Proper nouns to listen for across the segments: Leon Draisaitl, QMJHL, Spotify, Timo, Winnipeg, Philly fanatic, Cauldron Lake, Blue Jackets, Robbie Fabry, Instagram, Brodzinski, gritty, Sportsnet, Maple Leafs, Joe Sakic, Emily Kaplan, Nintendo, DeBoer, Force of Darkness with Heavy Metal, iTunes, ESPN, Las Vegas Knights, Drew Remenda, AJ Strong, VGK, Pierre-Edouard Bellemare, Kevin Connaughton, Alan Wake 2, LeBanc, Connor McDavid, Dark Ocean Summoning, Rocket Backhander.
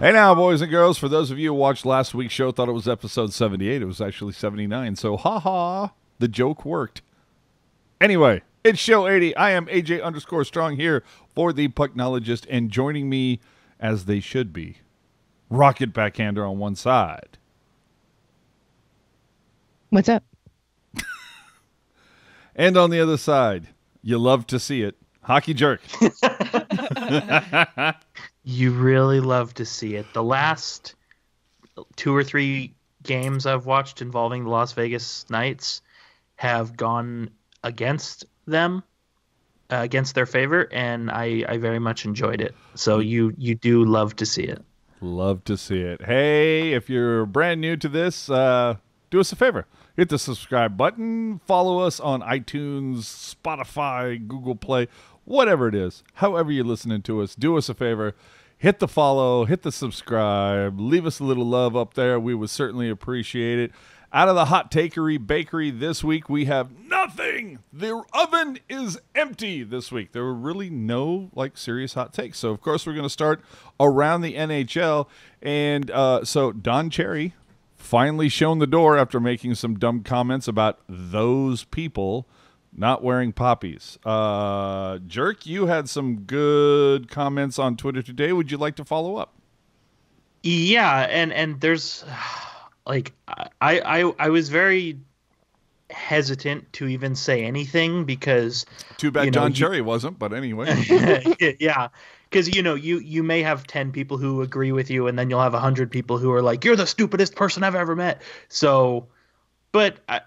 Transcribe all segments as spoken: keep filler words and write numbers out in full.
Hey now, boys and girls, for those of you who watched last week's show, thought it was episode seventy-eight. It was actually seventy-nine. So, haha, the joke worked. Anyway, it's show eighty. I am A J underscore Strong here for the Pucknologist, and joining me, as they should be, Rocket Backhander on one side. What's up? And on the other side, you love to see it, Hockey Jerk. You really love to see it. The last two or three games I've watched involving the Las Vegas Knights have gone against them, uh, against their favor, and I, I very much enjoyed it. So you, you do love to see it. Love to see it. Hey, if you're brand new to this, uh, do us a favor. Hit the subscribe button. Follow us on iTunes, Spotify, Google Play, whatever it is. However you're listening to us, do us a favor. Hit the follow, hit the subscribe, leave us a little love up there. We would certainly appreciate it. Out of the hot takery bakery this week, we have nothing. The oven is empty this week. There were really no like serious hot takes. So, of course, we're going to start around the N H L. And uh, so Don Cherry finally shown the door after making some dumb comments about those people not wearing poppies. Uh, Jerk, you had some good comments on Twitter today. Would you like to follow up? Yeah, and and there's like I I, I was very hesitant to even say anything because too bad you know, Don Cherry wasn't, but anyway. Yeah. Because, you know, you, you may have ten people who agree with you, and then you'll have one hundred people who are like, you're the stupidest person I've ever met. So, but I,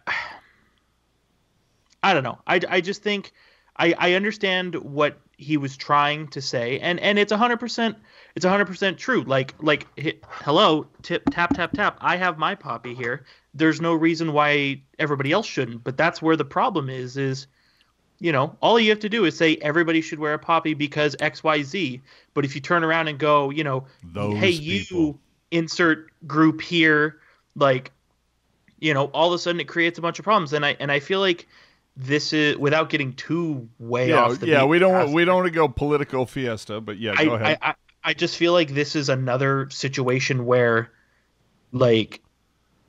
I don't know. I, I just think I, I understand what he was trying to say, and, and it's one hundred percent it's one hundred percent true. Like, like hello, tip, tap, tap, tap. I have my poppy here. There's no reason why everybody else shouldn't, but that's where the problem is, is – you know, all you have to do is say everybody should wear a poppy because X, Y, Z. But if you turn around and go, you know, Those hey, people. you insert group here, like, you know, all of a sudden it creates a bunch of problems. And I and I feel like this is without getting too way yeah, off the yeah. We don't want, we don't want to go political fiesta, but yeah, go I, ahead. I, I I just feel like this is another situation where, like.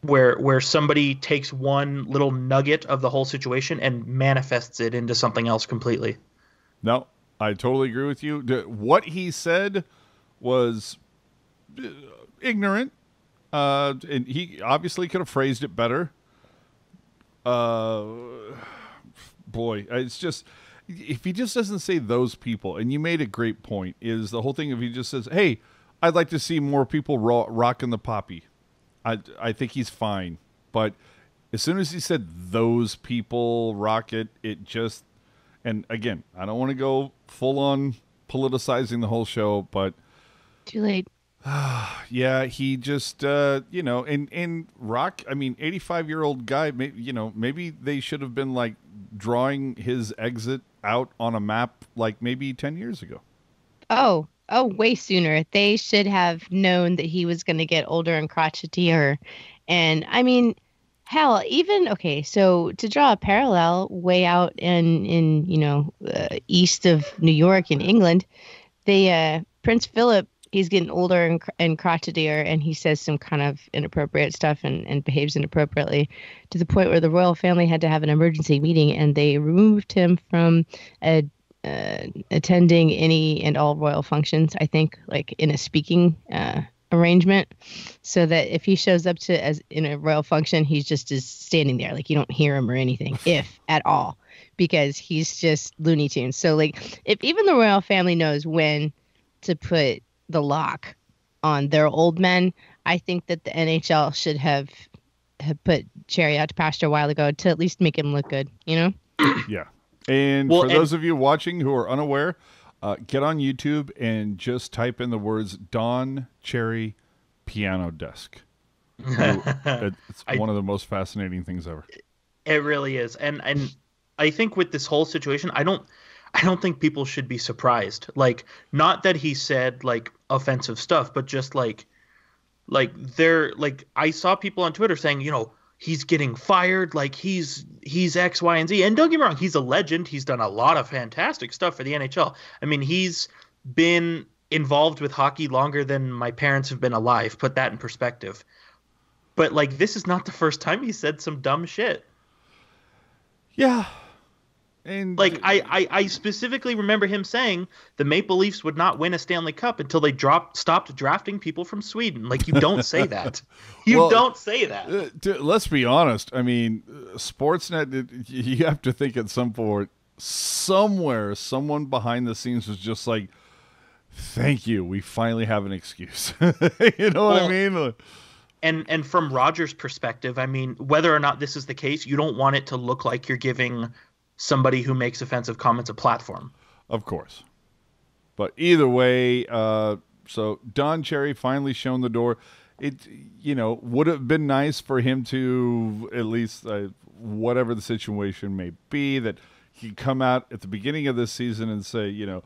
Where where somebody takes one little nugget of the whole situation and manifests it into something else completely. No, I totally agree with you. What he said was ignorant, uh, and he obviously could have phrased it better. Uh, boy, it's just if he just doesn't say those people, and you made a great point, is the whole thing if he just says, "Hey, I'd like to see more people ro- rocking the poppy." I, I think he's fine, but as soon as he said those people Rocket, it just, and again, I don't want to go full on politicizing the whole show, but too late. Yeah, he just, uh, you know, and, and Rock, I mean, eighty-five year old guy, maybe, you know, maybe they should have been like drawing his exit out on a map, like maybe ten years ago. Oh, Oh, way sooner. They should have known that he was going to get older and crotchetier. And I mean, hell, even, okay, so to draw a parallel way out in, in you know, uh, east of New York in England, they, uh, Prince Philip, he's getting older and, and crotchetier, and he says some kind of inappropriate stuff and, and behaves inappropriately to the point where the royal family had to have an emergency meeting, and they removed him from a Uh, attending any and all royal functions, I think, like in a speaking uh, arrangement, so that if he shows up to as in a royal function, he's just is standing there, like you don't hear him or anything, if at all, because he's just Looney Tunes. So, like, if even the royal family knows when to put the lock on their old men, I think that the N H L should have have put Cherry out to pasture a while ago to at least make him look good, you know? Yeah. And well, for those and- of you watching who are unaware, uh, get on YouTube and just type in the words Don Cherry Piano Desk. It's I, one of the most fascinating things ever. It really is. And and I think with this whole situation, I don't I don't think people should be surprised. Like, not that he said like offensive stuff, but just like like they're like I saw people on Twitter saying, you know, he's getting fired, like he's he's X, Y, and Z. And don't get me wrong, he's a legend. He's done a lot of fantastic stuff for the N H L. I mean, he's been involved with hockey longer than my parents have been alive. Put that in perspective. But, like, this is not the first time he said some dumb shit. Yeah. And like, I, I, I specifically remember him saying the Maple Leafs would not win a Stanley Cup until they dropped, stopped drafting people from Sweden. Like, you don't say that. You well, don't say that. Uh, to, let's be honest. I mean, Sportsnet, you have to think at some point, somewhere, someone behind the scenes was just like, thank you, we finally have an excuse. You know well, what I mean? And and from Roger's perspective, I mean, whether or not this is the case, you don't want it to look like you're giving somebody who makes offensive comments a platform. Of course. But either way, uh, so Don Cherry finally shown the door. It, you know, would have been nice for him to at least, uh, whatever the situation may be, that he come out at the beginning of this season and say, you know,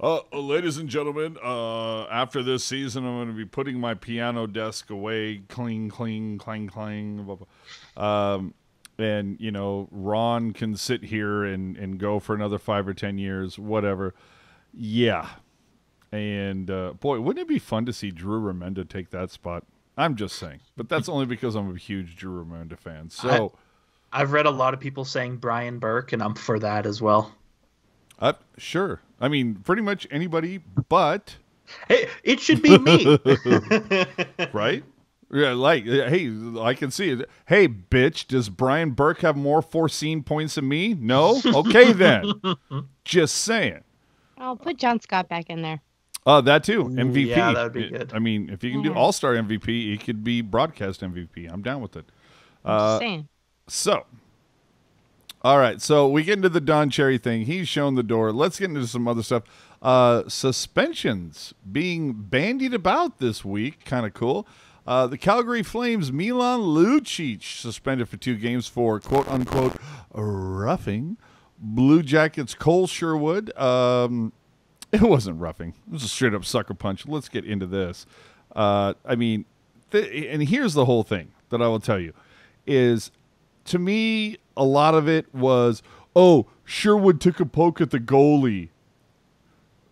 Uh, ladies and gentlemen, uh, after this season, I'm going to be putting my piano desk away. Cling, cling, clang, clang. Blah, blah. Um, and, you know, Ron can sit here and, and go for another five or ten years, whatever. Yeah. And, uh, boy, wouldn't it be fun to see Drew Remenda take that spot? I'm just saying. But that's only because I'm a huge Drew Remenda fan. So I, I've read a lot of people saying Brian Burke, and I'm for that as well. Uh, sure. I mean, pretty much anybody, but hey, it should be me. Right? Yeah, like, hey, I can see it. Hey, bitch, does Brian Burke have more foreseen points than me? No? Okay, then. Just saying. I'll put John Scott back in there. Uh, that too. M V P. Yeah, that would be good. I mean, if you can do all-star M V P, it could be broadcast M V P. I'm down with it. I'm uh, just saying. So. All right, so we get into the Don Cherry thing. He's shown the door. Let's get into some other stuff. Uh, suspensions being bandied about this week. Kind of cool. Uh, the Calgary Flames' Milan Lucic suspended for two games for, quote, unquote, roughing. Blue Jackets' Cole Sherwood. Um, it wasn't roughing. It was a straight-up sucker punch. Let's get into this. Uh, I mean, th- and here's the whole thing that I will tell you is, to me, a lot of it was, oh, Sherwood took a poke at the goalie.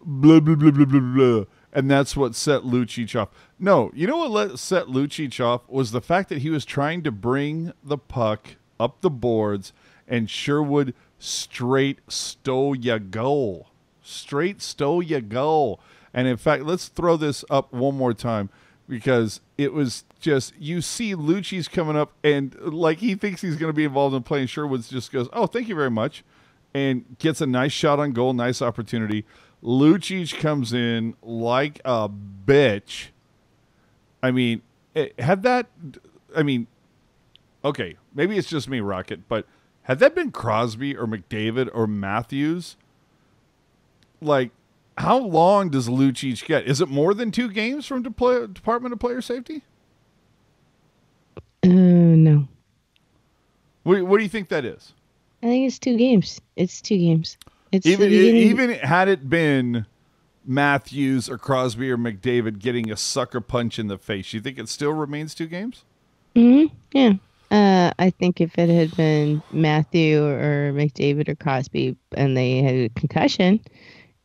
Blah, blah, blah, blah, blah, blah. And that's what set Lucic off. No, you know what let, set Lucic off was the fact that he was trying to bring the puck up the boards, and Sherwood straight stole your goal. Straight stole your goal. And, in fact, let's throw this up one more time, because it was just, you see Lucci's coming up, and like he thinks he's going to be involved in playing. Sherwood just goes, oh, thank you very much, and gets a nice shot on goal, nice opportunity. Lucic comes in like a bitch. I mean, it, had that, I mean, okay, maybe it's just me, Rocket, but had that been Crosby or McDavid or Matthews, like, how long does Lucic get? Is it more than two games from Depl- Department of Player Safety? Uh, no. What, what do you think that is? I think it's two games. It's two games. It's even, even had it been Matthews or Crosby or McDavid getting a sucker punch in the face, you think it still remains two games? Mm-hmm. Yeah. Uh, I think if it had been Matthew or McDavid or Crosby and they had a concussion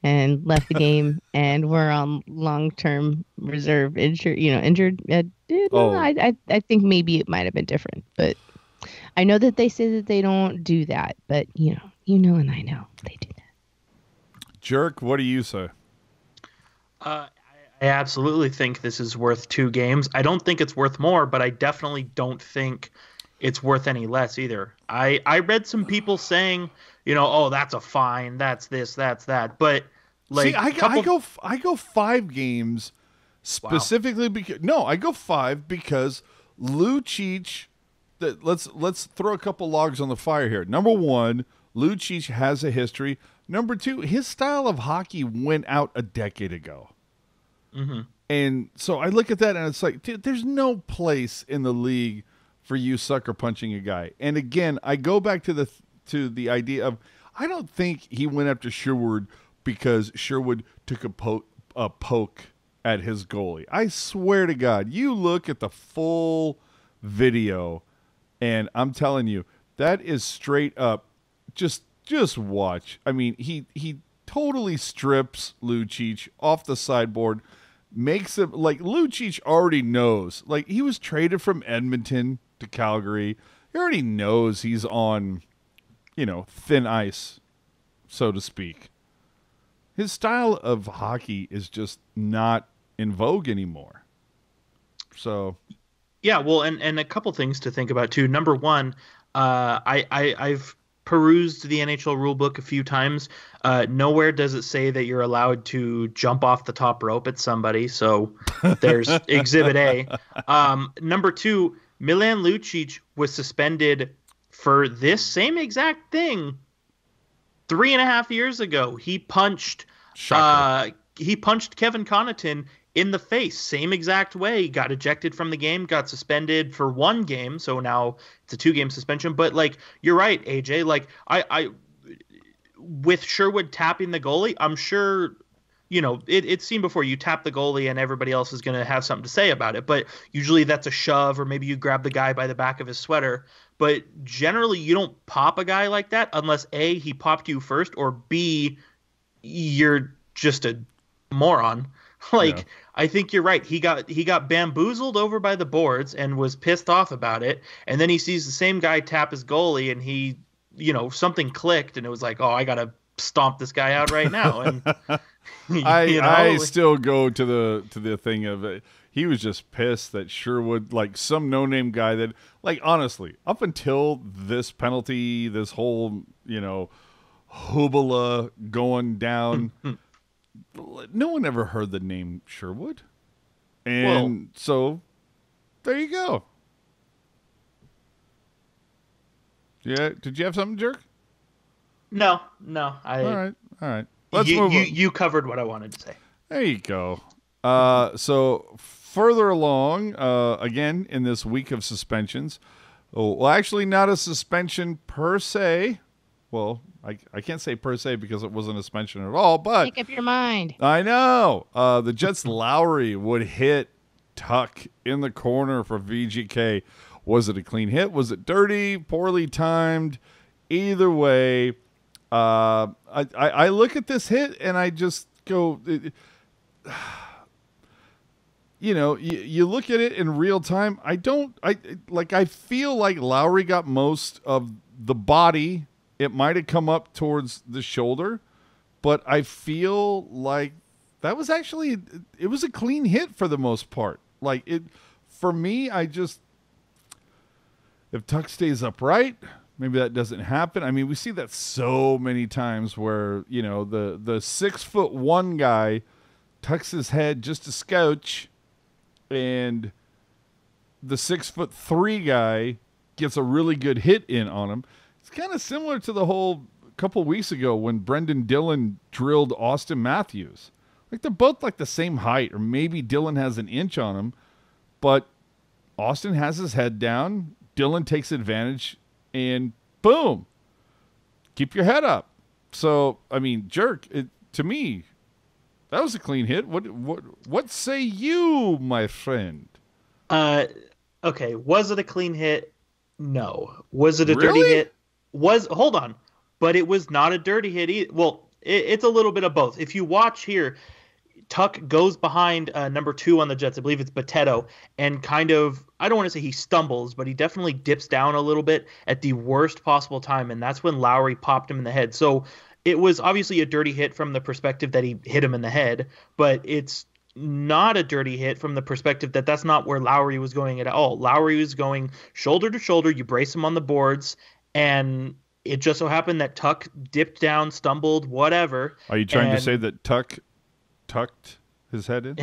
and left the game and were on long-term reserve injured, you know, injured. Uh, oh. I, I I think maybe it might have been different, but I know that they say that they don't do that, but you know, you know, and I know they do that. Jerk, what do you say? Uh, I, I absolutely think this is worth two games. I don't think it's worth more, but I definitely don't think it's worth any less either. I, I read some people saying, you know, oh, that's a fine, that's this, that's that. But like, see, I, couple... I go, I go five games specifically wow. because no, I go five because Lucic. That let's let's throw a couple logs on the fire here. Number one, Lucic has a history. Number two, his style of hockey went out a decade ago. Mm-hmm. And so I look at that and it's like, dude, there's no place in the league for you sucker punching a guy. And again, I go back to the th- to the idea of, I don't think he went after Sherwood because Sherwood took a, po- a poke at his goalie. I swear to God, you look at the full video, and I'm telling you, that is straight up. Just just watch. I mean, he he totally strips Lucic off the sideboard, makes him, like, Lucic already knows. Like, he was traded from Edmonton to Calgary. He already knows he's on, you know, thin ice, so to speak. His style of hockey is just not in vogue anymore. So... Yeah, well, and, and a couple things to think about, too. Number one, uh, I, I, I've perused the N H L rulebook a few times. Uh, nowhere does it say that you're allowed to jump off the top rope at somebody. So there's Exhibit A. Um, number two, Milan Lucic was suspended for this same exact thing three and a half years ago. He punched, uh, he punched Kevin Connaughton in the face, same exact way. Got ejected from the game, got suspended for one game, so now it's a two-game suspension. But, like, you're right, A J. Like, I, I with Sherwood tapping the goalie, I'm sure, you know, it, it's seen before. You tap the goalie and everybody else is going to have something to say about it. But usually that's a shove, or maybe you grab the guy by the back of his sweater. But generally you don't pop a guy like that unless, A, he popped you first, or B, you're just a moron. Like, yeah. I think you're right. He got he got bamboozled over by the boards and was pissed off about it. And then he sees the same guy tap his goalie, and he, you know, something clicked, and it was like, oh, I got to stomp this guy out right now. And I, you know, I like, still go to the to the thing of uh, he was just pissed that Sherwood, like some no-name guy that, like, honestly, up until this penalty, this whole, you know, hoobala going down, no one ever heard the name Sherwood. And well, so there you go. Yeah. Did you have something, Jerk? No, no. I, all right. All right. Let's you, move you, on. You covered what I wanted to say. There you go. Uh, so further along, uh, again, in this week of suspensions, oh, well, actually not a suspension per se. Well, I, I can't say per se because it wasn't a suspension at all, but... Make up your mind. I know. Uh, the Jets' Lowry would hit Tuck in the corner for V G K. Was it a clean hit? Was it dirty? Poorly timed? Either way, uh, I, I, I look at this hit and I just go... It, you know, you, you look at it in real time. I don't... I Like, I feel like Lowry got most of the body... It might have come up towards the shoulder, but I feel like that was actually, it was a clean hit for the most part. Like, it, for me, I just, if Tuck stays upright, maybe that doesn't happen. I mean, we see that so many times where, you know, the, the six foot one guy tucks his head just a scotch, and the six foot three guy gets a really good hit in on him. It's kind of similar to the whole couple weeks ago when Brendan Dillon drilled Auston Matthews. Like, they're both like the same height, or maybe Dillon has an inch on him, but Auston has his head down. Dillon takes advantage, and boom, keep your head up. So, I mean, Jerk, it, to me, that was a clean hit. What, what, what say you, my friend? Uh, okay. Was it a clean hit? No. Was it a really? dirty hit? Was hold on, but it was not a dirty hit either. Well, it, it's a little bit of both. If you watch here, Tuck goes behind uh, number two on the Jets, I believe it's Boteto, and kind of, I don't want to say he stumbles, but he definitely dips down a little bit at the worst possible time, and that's when Lowry popped him in the head. So it was obviously a dirty hit from the perspective that he hit him in the head, but it's not a dirty hit from the perspective that that's not where Lowry was going at all. Lowry was going shoulder to shoulder. You brace him on the boards. And it just so happened that Tuck dipped down, stumbled, whatever. Are you trying and... to say that Tuck tucked his head in?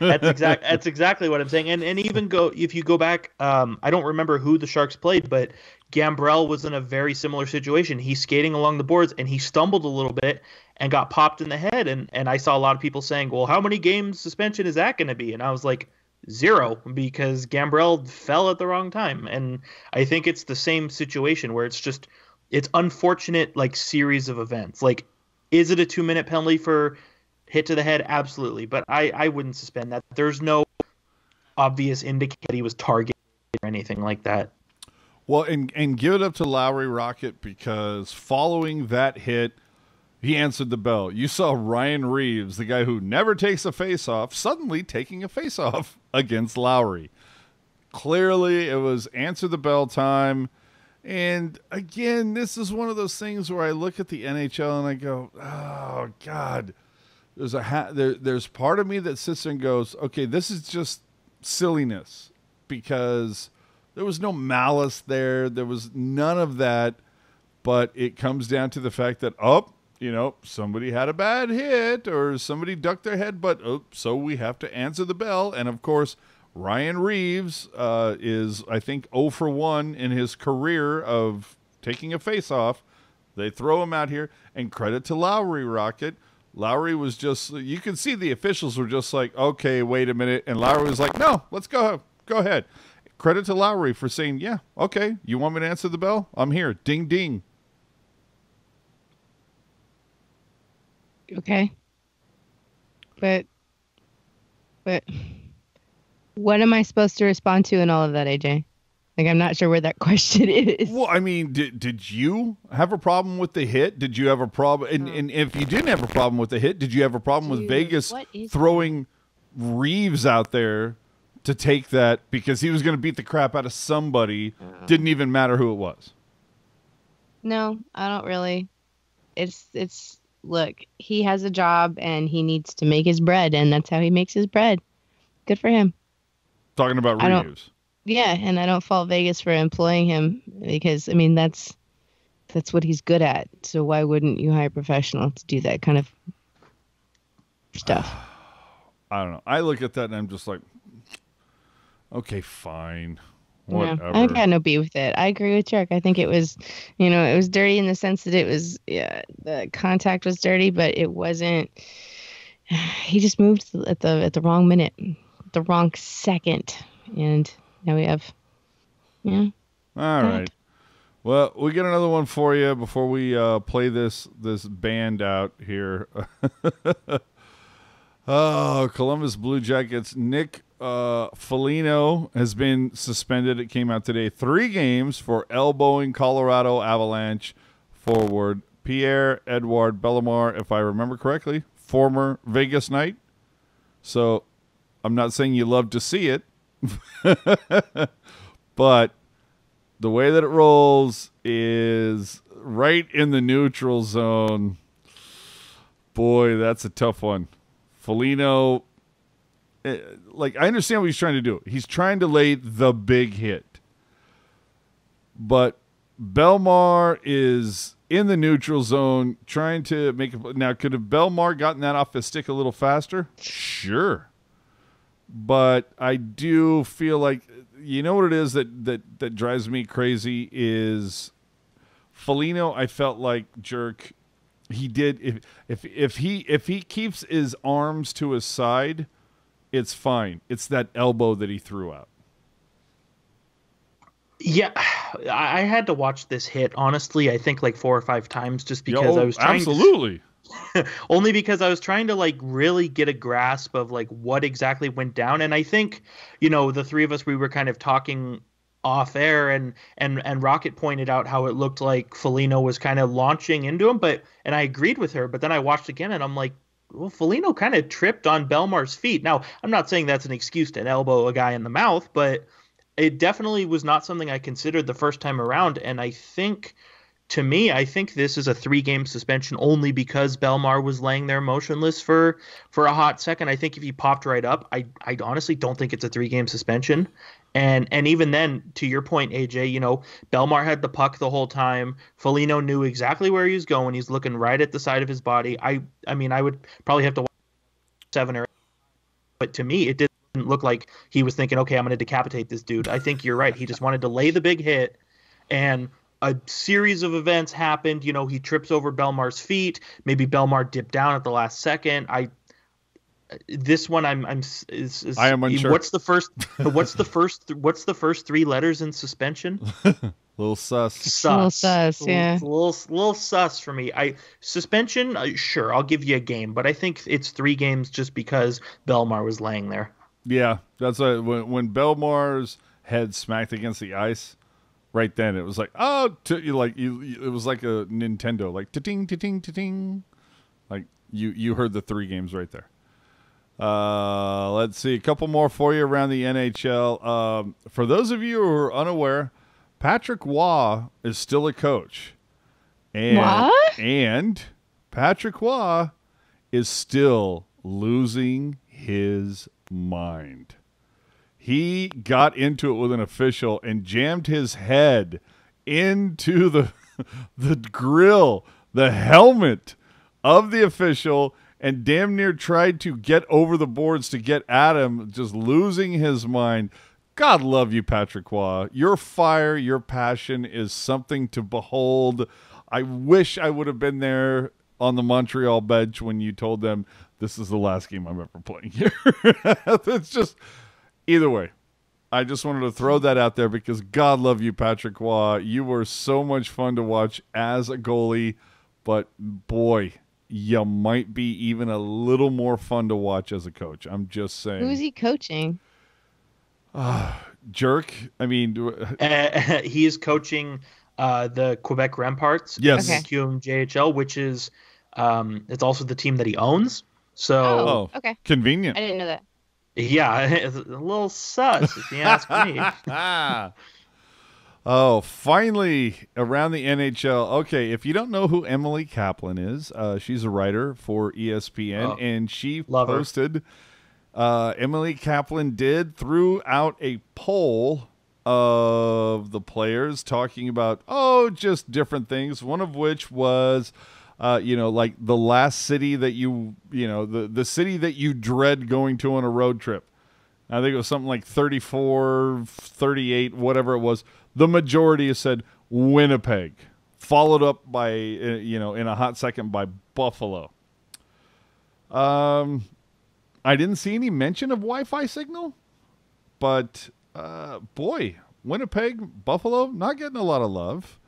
that's exact. That's exactly what I'm saying. And and even go if you go back, um, I don't remember who the Sharks played, but Gambrell was in a very similar situation. He's skating along the boards and he stumbled a little bit and got popped in the head. And and I saw a lot of people saying, "Well, how many games suspension is that going to be?" And I was like, zero, because Gambrell fell at the wrong time. And I think it's the same situation where it's just, it's unfortunate, like, series of events. Like, is it a two minute penalty for hit to the head? Absolutely. But I, I wouldn't suspend that. There's no obvious indicator that he was targeted or anything like that. Well, and, and give it up to Lowry Rocket, because following that hit, He answered the bell. You saw Ryan Reaves, the guy who never takes a face-off, suddenly taking a face-off against Lowry. Clearly, it was answer the bell time. And again, this is one of those things where I look at the N H L and I go, oh, God. There's a ha- there, there's part of me that sits there and goes, okay, this is just silliness because there was no malice there. There was none of that. But it comes down to the fact that, oh, you know, somebody had a bad hit or somebody ducked their head, but oh, so we have to answer the bell. And, of course, Ryan Reaves uh, is, I think, oh for one in his career of taking a face-off. They throw him out here, and credit to Lowry, Rocket. Lowry was just, you can see the officials were just like, okay, wait a minute. And Lowry was like, no, let's go. Go ahead. Credit to Lowry for saying, yeah, okay, you want me to answer the bell? I'm here. Ding, ding. Okay, but but what am I supposed to respond to in all of that, A J? Like, I'm not sure where that question is. Well, I mean, did did you have a problem with the hit? Did you have a problem? And, oh. and if you didn't have a problem with the hit, did you have a problem Dude, with Vegas throwing that? Reaves out there to take that because he was going to beat the crap out of somebody? Oh. Didn't even matter who it was. No, I don't really. It's it's. Look, he has a job and he needs to make his bread, and that's how he makes his bread. Good for him. Talking about reuse. Yeah, and I don't fault Vegas for employing him because, I mean, that's that's what he's good at. So why wouldn't you hire a professional to do that kind of stuff? I don't know. I look at that and I'm just like, okay, fine. Whatever. Yeah, I got no beef with it. I agree with Jerk. I think it was, you know, it was dirty in the sense that it was, yeah, the contact was dirty, but it wasn't. He just moved at the at the wrong minute, the wrong second, and now we have, yeah. All right. Well, we get another one for you before we uh, play this this band out here. Oh, Columbus Blue Jackets. Nick uh, Foligno has been suspended. It came out today. Three games for elbowing Colorado Avalanche forward Pierre-Edouard Bellemare, if I remember correctly, former Vegas Knight. So I'm not saying you love to see it, but the way that it rolls is right in the neutral zone. Boy, that's a tough one. Foligno, like, I understand what he's trying to do. He's trying to lay the big hit. But Bellemare is in the neutral zone trying to make a... Now, could have Bellemare gotten that off his stick a little faster? Sure. But I do feel like... You know what it is that, that, that drives me crazy is... Foligno, I felt like, Jerk... He did if if if he if he keeps his arms to his side, it's fine. It's that elbow that he threw out. Yeah, I had to watch this hit honestly. I think like four or five times just because Yo, I was trying absolutely to, only because I was trying to like really get a grasp of like what exactly went down. And I think you know the three of us we were kind of talking off air and and and Rocket pointed out how it looked like Foligno was kind of launching into him, but and I agreed with her, but then I watched again and I'm like, well, Foligno kind of tripped on Bellemar's feet. Now I'm not saying that's an excuse to elbow a guy in the mouth, but it definitely was not something I considered the first time around. And I think to me, I think this is a three game suspension only because Bellemare was laying there motionless for for a hot second. I think if he popped right up, I I honestly don't think it's a three game suspension. And and even then, to your point, A J, you know, Bellemare had the puck the whole time. Foligno knew exactly where he was going. He's looking right at the side of his body. I I mean, I would probably have to watch seven or eight. But to me, it didn't look like he was thinking, okay, I'm going to decapitate this dude. I think you're right. He just wanted to lay the big hit. And a series of events happened. You know, he trips over Bellemar's feet. Maybe Bellemare dipped down at the last second. I This one, I'm, I'm, is, is, I am unsure. What's the first? What's the first? What's the first three letters in suspension? Little sus. sus. Little sus. Yeah. Little, little sus for me. I suspension. Uh, sure, I'll give you a game, but I think it's three games just because Bellemare was laying there. Yeah, that's a, when when Bellemar's head smacked against the ice. Right then, it was like oh, t- like you, it was like a Nintendo, like ta-ting, ta-ting, ta-ting. Like you, you heard the three games right there. Uh, let's see. A couple more for you around the N H L. Um, for those of you who are unaware, Patrick Waugh is still a coach. And, what? And Patrick Waugh is still losing his mind. He got into it with an official and jammed his head into the the grill, the helmet of the official, and damn near tried to get over the boards to get at him, just losing his mind. God love you, Patrick Waugh. Your fire, your passion is something to behold. I wish I would have been there on the Montreal bench when you told them, this is the last game I'm ever playing here. It's just, either way, I just wanted to throw that out there because God love you, Patrick Waugh. You were so much fun to watch as a goalie, but boy, you might be even a little more fun to watch as a coach. I'm just saying. Who's he coaching? Uh, jerk. I mean, do... uh, he is coaching uh, the Quebec Remparts. Yes. Okay. Q M J H L, which is um, it's also the team that he owns. So oh, okay. Convenient. I didn't know that. Yeah, it's a little sus if you ask me. Oh, finally, around the N H L. Okay, if you don't know who Emily Kaplan is, uh, she's a writer for E S P N, oh, and she posted, uh, Emily Kaplan did, threw out a poll of the players talking about, oh, just different things, one of which was, uh, you know, like the last city that you, you know, the, the city that you dread going to on a road trip. I think it was something like thirty-four, thirty-eight, whatever it was. The majority has said Winnipeg, followed up by, uh, you know, in a hot second by Buffalo. Um, I didn't see any mention of Wi-Fi signal, but uh, boy, Winnipeg, Buffalo, not getting a lot of love.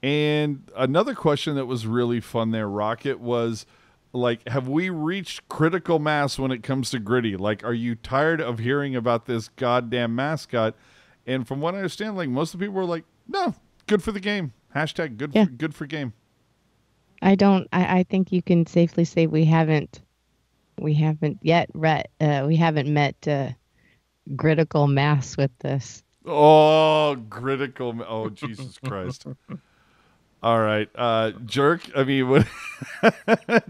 And another question that was really fun there, Rocket, was like, have we reached critical mass when it comes to Gritty? Like, are you tired of hearing about this goddamn mascot? And from what I understand, like most of the people were like, no, good for the game. Hashtag good, yeah. for, good for game. I don't, I, I think you can safely say we haven't, we haven't yet, re uh, we haven't met uh, critical mass with this. Oh, critical. Oh, Jesus Christ. All right. Uh, jerk. I mean, what,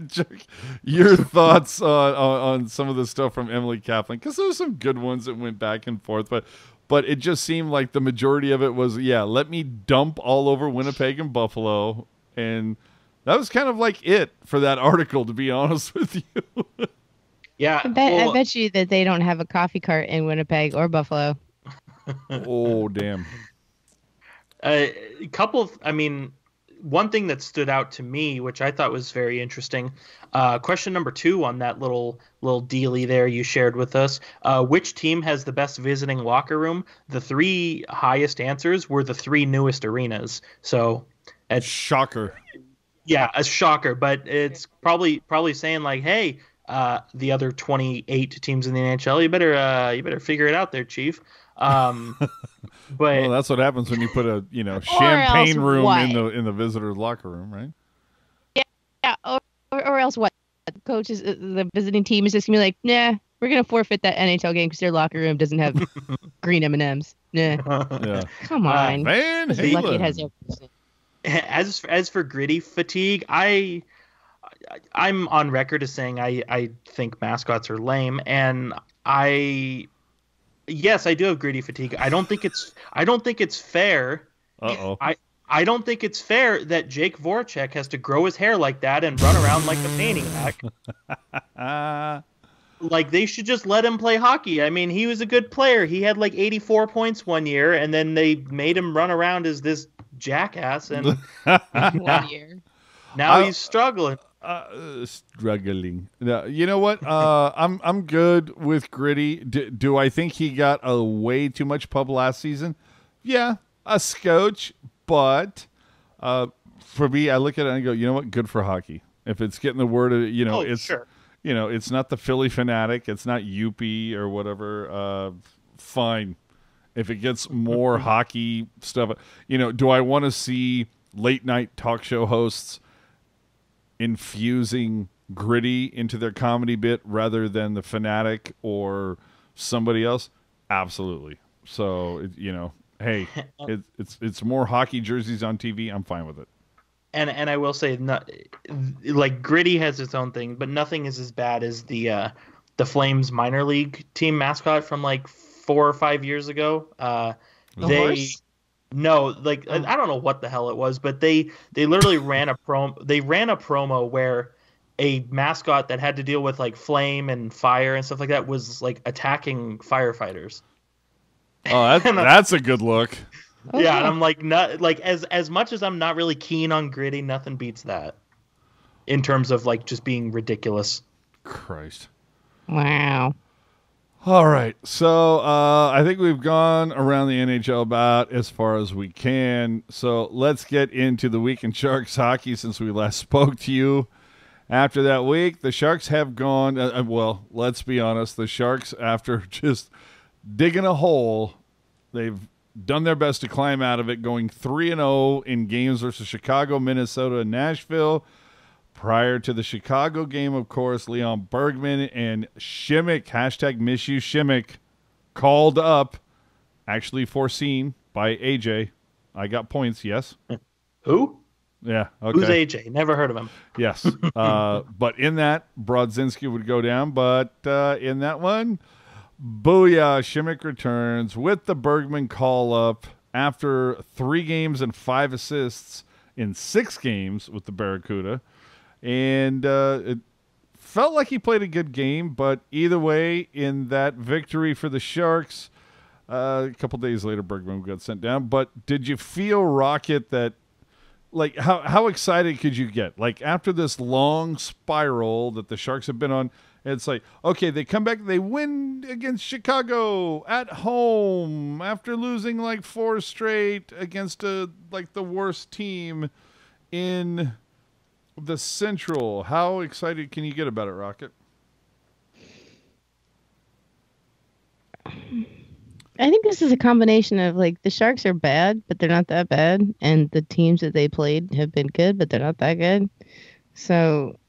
jerk, your thoughts on, on, on some of the stuff from Emily Kaplan? Because there were some good ones that went back and forth, but But it just seemed like the majority of it was, yeah, let me dump all over Winnipeg and Buffalo. And that was kind of like it for that article, to be honest with you. Yeah. I bet, well, I bet you that they don't have a coffee cart in Winnipeg or Buffalo. Oh, damn. A couple of, I mean, one thing that stood out to me, which I thought was very interesting, uh, question number two on that little little dealy there you shared with us. Uh, which team has the best visiting locker room? The three highest answers were the three newest arenas. So, it's, shocker. Yeah, a shocker, but it's probably probably saying like, hey, uh, the other twenty-eight teams in the N H L, you better uh, you better figure it out there, Chief. Um, but well, that's what happens when you put a you know champagne room what? in the in the visitors' locker room, right? Yeah, yeah. Or, or, or else what? The coaches, the visiting team is just gonna be like, nah, we're gonna forfeit that N H L game because their locker room doesn't have green M and M's. Nah, yeah. Come on, uh, man. Lucky it has everything. As as for Gritty fatigue, I. I'm on record as saying I, I think mascots are lame, and I yes, I do have gritty fatigue. I don't think it's I don't think it's fair. Uh-oh. I I don't think it's fair that Jake Voracek has to grow his hair like that and run around like a maniac. Like they should just let him play hockey. I mean, he was a good player. He had like eighty-four points one year, and then they made him run around as this jackass. And one year. Now I, he's struggling. Uh, struggling. No, you know what? Uh, I'm I'm good with Gritty. D do I think he got a way too much pub last season? Yeah, a scotch. But uh, for me, I look at it and I go, you know what? Good for hockey. If it's getting the word, of, you know, oh, it's sure. you know, it's not the Philly Fanatic. It's not Youppi or whatever. Uh, fine. If it gets more hockey stuff, you know, do I want to see late night talk show hosts infusing Gritty into their comedy bit rather than the Fanatic or somebody else? Absolutely. So, it, you know, hey, it, it's it's more hockey jerseys on T V. I'm fine with it. And and I will say, not, like, Gritty has its own thing, but nothing is as bad as the uh, the Flames minor league team mascot from like four or five years ago. Uh, the they horse? No, like oh. I, I don't know what the hell it was, but they they literally ran a promo. They ran a promo where a mascot that had to deal with like flame and fire and stuff like that was like attacking firefighters. Oh, that's, that's a good look. Yeah, okay. And I'm like, not like as as much as I'm not really keen on Gritty, nothing beats that in terms of like just being ridiculous. Christ. Wow. All right, so uh, I think we've gone around the N H L about as far as we can. So let's get into the week in Sharks hockey since we last spoke to you. After that week, the Sharks have gone, uh, well, let's be honest, the Sharks, after just digging a hole, they've done their best to climb out of it, going three and oh in games versus Chicago, Minnesota, and Nashville. Prior to the Chicago game, of course, Leon Bergman and Simek, hashtag miss you Simek, called up, actually foreseen by A J. I got points, yes. Who? Yeah, okay. Who's A J? Never heard of him. Yes. uh, but in that, Brodzinski would go down, but uh, in that one, booyah, Simek returns with the Bergman call-up after three games and five assists in six games with the Barracuda. And uh, it felt like he played a good game, but either way, in that victory for the Sharks, uh, a couple days later, Bergman got sent down. But did you feel, Rocket, that, like, how, how excited could you get? Like, after this long spiral that the Sharks have been on, it's like, okay, they come back, they win against Chicago at home after losing, like, four straight against, a, like, the worst team in the Central. How excited can you get about it, Rocket? I think this is a combination of, like, the Sharks are bad, but they're not that bad, and the teams that they played have been good, but they're not that good. So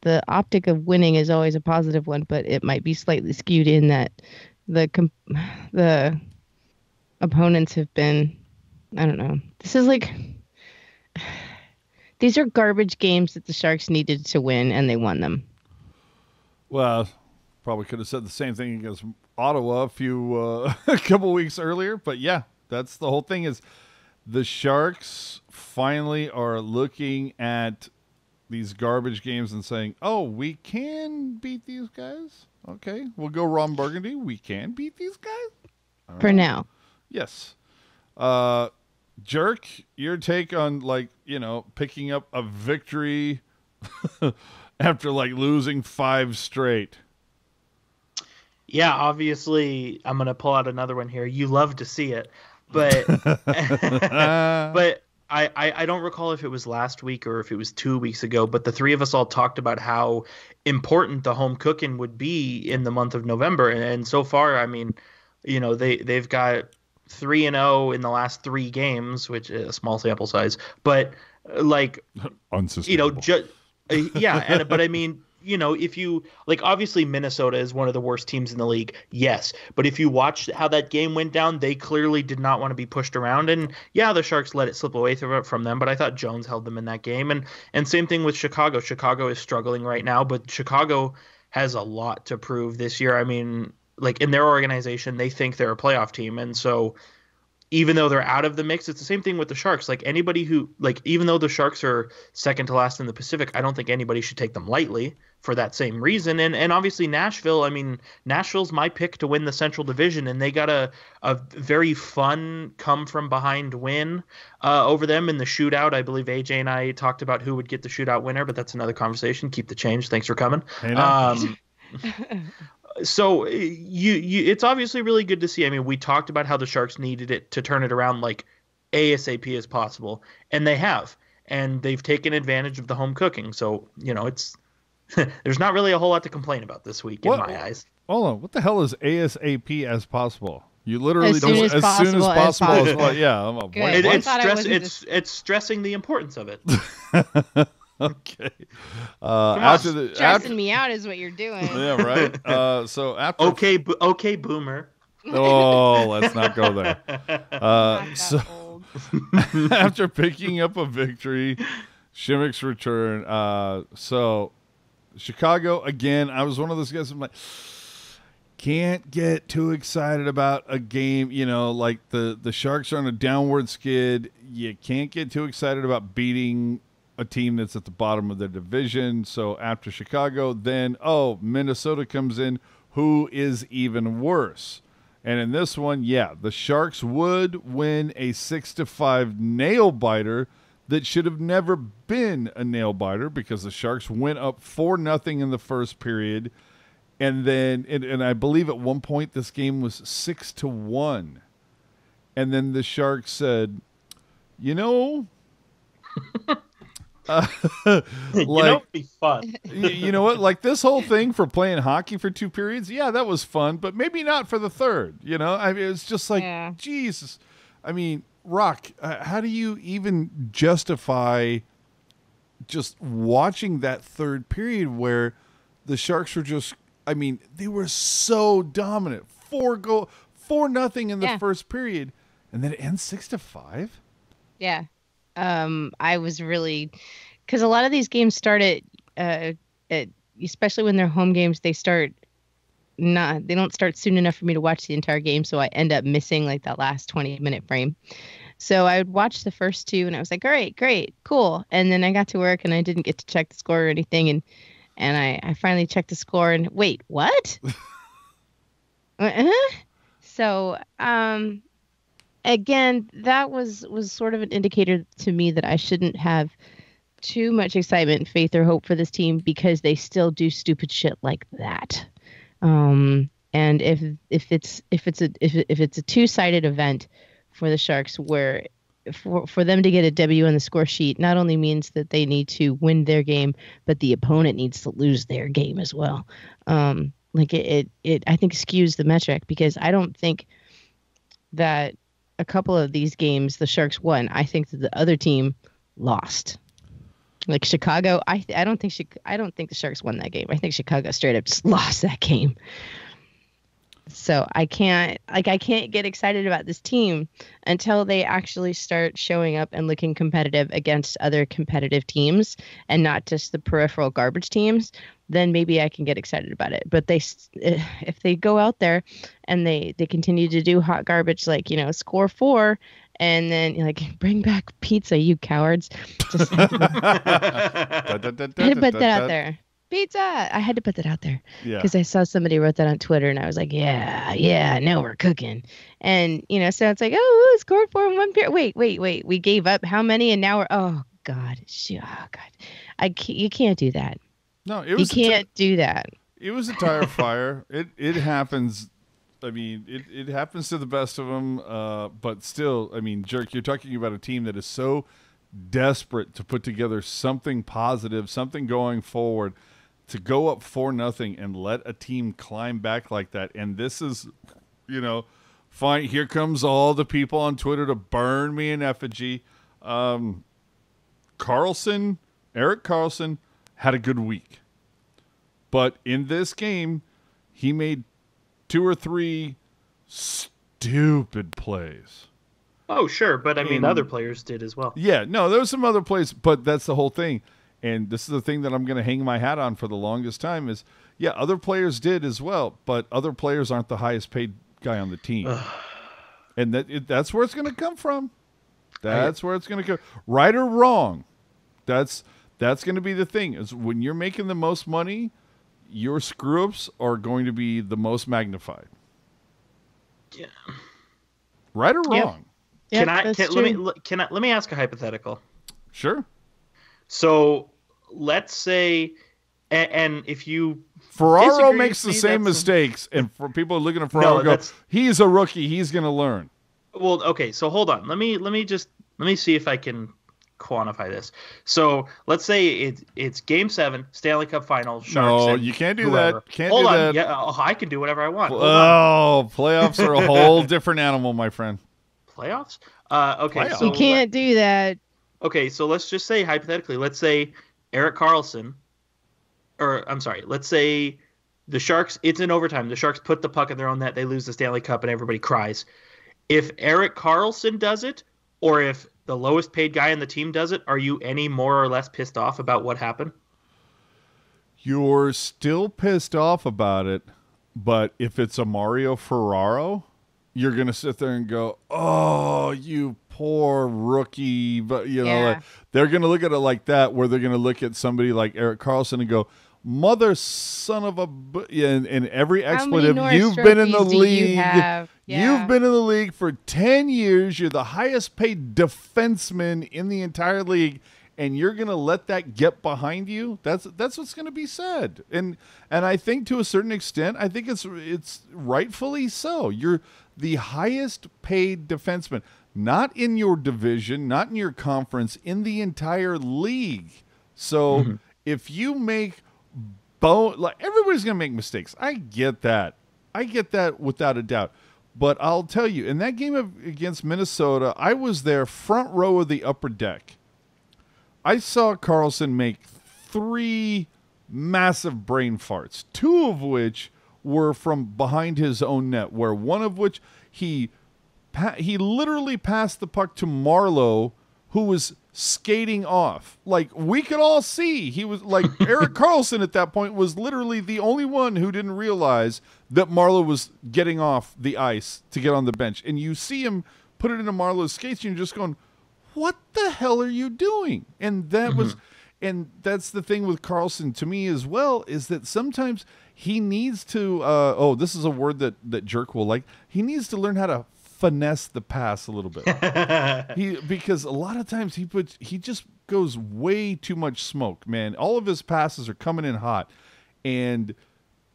the optic of winning is always a positive one, but it might be slightly skewed in that the comp the opponents have been, I don't know. This is like, these are garbage games that the Sharks needed to win, and they won them. Well, probably could have said the same thing against Ottawa a few, uh, a couple weeks earlier. But yeah, that's the whole thing is the Sharks finally are looking at these garbage games and saying, oh, we can beat these guys. Okay, we'll go Ron Burgundy. We can beat these guys. For now. Yes. Uh, Jerk, your take on, like, you know, picking up a victory after, like, losing five straight. Yeah, obviously, I'm going to pull out another one here. You love to see it. But but I, I, I don't recall if it was last week or if it was two weeks ago, but the three of us all talked about how important the home cooking would be in the month of November. And, and so far, I mean, you know, they, they've got Three and zero in the last three games, which is a small sample size, but uh, like, you know, ju uh, yeah. And, but I mean, you know, if you like, obviously Minnesota is one of the worst teams in the league. Yes. But if you watch how that game went down, they clearly did not want to be pushed around. And yeah, the Sharks let it slip away from them, but I thought Jones held them in that game. And, and same thing with Chicago. Chicago is struggling right now, but Chicago has a lot to prove this year. I mean, like, in their organization, they think they're a playoff team. And so even though they're out of the mix, it's the same thing with the Sharks. Like, anybody who, like, even though the Sharks are second to last in the Pacific, I don't think anybody should take them lightly for that same reason. And and obviously Nashville, I mean, Nashville's my pick to win the Central Division, and they got a, a very fun come-from-behind win uh, over them in the shootout. I believe A J and I talked about who would get the shootout winner, but that's another conversation. Keep the change. Thanks for coming. Um So you, you, it's obviously really good to see. I mean, we talked about how the Sharks needed it to turn it around like ASAP as possible, and they have. And they've taken advantage of the home cooking. So, you know, it's there's not really a whole lot to complain about this week what, in my eyes. Hold on. What the hell is ASAP as possible? You literally as don't soon as, as possible, soon as possible. As possible. As well. Yeah. I'm a, it, it's, stress, it's, it's stressing the importance of it. Okay. Uh, Come after on, the stressing after... me out is what you're doing. Yeah, right. Uh, so after. Okay, bo- okay, boomer. Oh, let's not go there. Uh, so after picking up a victory, Simek's return. Uh, so Chicago again. I was one of those guys. I'm like, can't get too excited about a game. You know, like the the Sharks are on a downward skid. You can't get too excited about beating a team that's at the bottom of their division. So after Chicago, then, oh, Minnesota comes in, who is even worse. And in this one, yeah, the Sharks would win a six to five nail-biter that should have never been a nail-biter because the Sharks went up four nothing in the first period. And then, and, and I believe at one point this game was six to one. And then the Sharks said, you know... Uh, like, you know, it'd be fun. you, you know what? Like this whole thing for playing hockey for two periods, yeah, that was fun, but maybe not for the third. You know, I mean, it's just like, yeah. Jesus. I mean, Rock, uh, how do you even justify just watching that third period where the Sharks were just? I mean, they were so dominant. Four goal, four nothing in the yeah. first period, and then it ends six to five. Yeah. Um, I was really, because a lot of these games start at, uh, at, especially when they're home games, they start not, they don't start soon enough for me to watch the entire game. So I end up missing like that last twenty minute frame. So I would watch the first two and I was like, all right, great, cool. And then I got to work and I didn't get to check the score or anything. And, and I, I finally checked the score and wait, what? uh-huh. So, um, Again, that was, was sort of an indicator to me that I shouldn't have too much excitement, faith, or hope for this team because they still do stupid shit like that. Um, and if if it's if it's a if if it's a two-sided event for the Sharks, where for for them to get a W on the score sheet, not only means that they need to win their game, but the opponent needs to lose their game as well. Um, like it, it, it I think skews the metric because I don't think that. A couple of these games the Sharks won. I think that the other team lost. Like Chicago, I I don't think she, I don't think the Sharks won that game. I think Chicago straight up just lost that game. So I can't like I can't get excited about this team until they actually start showing up and looking competitive against other competitive teams and not just the peripheral garbage teams. Then maybe I can get excited about it. But they, if they go out there and they, they continue to do hot garbage, like, you know, score four and then you're like, bring back pizza, you cowards. Just I had to put that out there. Pizza. I had to put that out there because yeah. I saw somebody wrote that on Twitter and I was like, yeah, yeah, now we're cooking. And, you know, so it's like, oh, we scored four in one period. Wait, wait, wait. We gave up how many? And now we're, oh, God. Shoot, oh, God. I can't, you can't do that. No, it was you can't t- do that. It was a tire fire. It it happens. I mean, it, it happens to the best of them. Uh, but still, I mean, jerk, you're talking about a team that is so desperate to put together something positive, something going forward, to go up four nothing and let a team climb back like that. And this is, you know, fine. Here comes all the people on Twitter to burn me in effigy. Um, Karlsson, Erik Karlsson. Had a good week. But in this game, he made two or three stupid plays. Oh, sure. But, I mean, and, other players did as well. Yeah. No, there was some other plays, but that's the whole thing. And this is the thing that I'm going to hang my hat on for the longest time is, yeah, other players did as well, but other players aren't the highest paid guy on the team. And that it, that's where it's going to come from. That's where it's going to go. Right or wrong, that's... That's going to be the thing is when you're making the most money, your screw-ups are going to be the most magnified. Yeah. Right or wrong? Yeah, can I can, let me can I let me ask a hypothetical? Sure. So let's say, and, and if you Ferraro makes the same mistakes, and for people looking at Ferraro, no, go, he's a rookie, he's going to learn. Well, okay, so hold on. Let me let me just let me see if I can quantify this. So let's say it, it's game seven, Stanley Cup final. Sharks no, you can't do whoever. that. Can't Hold do on. That. Yeah, oh, I can do whatever I want. Hold oh, on. Playoffs are a whole different animal, my friend. Playoffs? Uh, okay. Playoffs. So you can't do that. Okay. So let's just say hypothetically, let's say Erik Karlsson, or I'm sorry, let's say the Sharks, it's in overtime. The Sharks put the puck in their own net. They lose the Stanley Cup and everybody cries. If Erik Karlsson does it, or if the lowest paid guy on the team does it, are you any more or less pissed off about what happened? You're still pissed off about it, but if it's a Mario Ferraro, you're going to sit there and go, oh, you poor rookie. But, you know, yeah. like, they're going to look at it like that, where they're going to look at somebody like Erik Karlsson and go, mother son of a b-, and, and every expletive. You've been in the league. You yeah. You've been in the league for ten years. You're the highest paid defenseman in the entire league, and you're going to let that get behind you? That's that's what's going to be said. And and I think to a certain extent, I think it's it's rightfully so. You're the highest paid defenseman, not in your division, not in your conference, in the entire league. So mm-hmm. if you make Bone, like everybody's going to make mistakes. I get that. I get that without a doubt. But I'll tell you, in that game of, against Minnesota, I was there front row of the upper deck. I saw Karlsson make three massive brain farts, two of which were from behind his own net, where one of which he he literally passed the puck to Marlowe, who was skating off. Like, we could all see he was like Erik Karlsson at that point was literally the only one who didn't realize that Marlowe was getting off the ice to get on the bench. And you see him put it into Marlowe's skates, and you're just going, what the hell are you doing? And that mm-hmm. was, and that's the thing with Karlsson to me as well, is that sometimes he needs to, uh, oh, this is a word that, that Jerk will like. He needs to learn how to finesse the pass a little bit. he because a lot of times he puts he just goes way too much smoke, man. All of his passes are coming in hot, and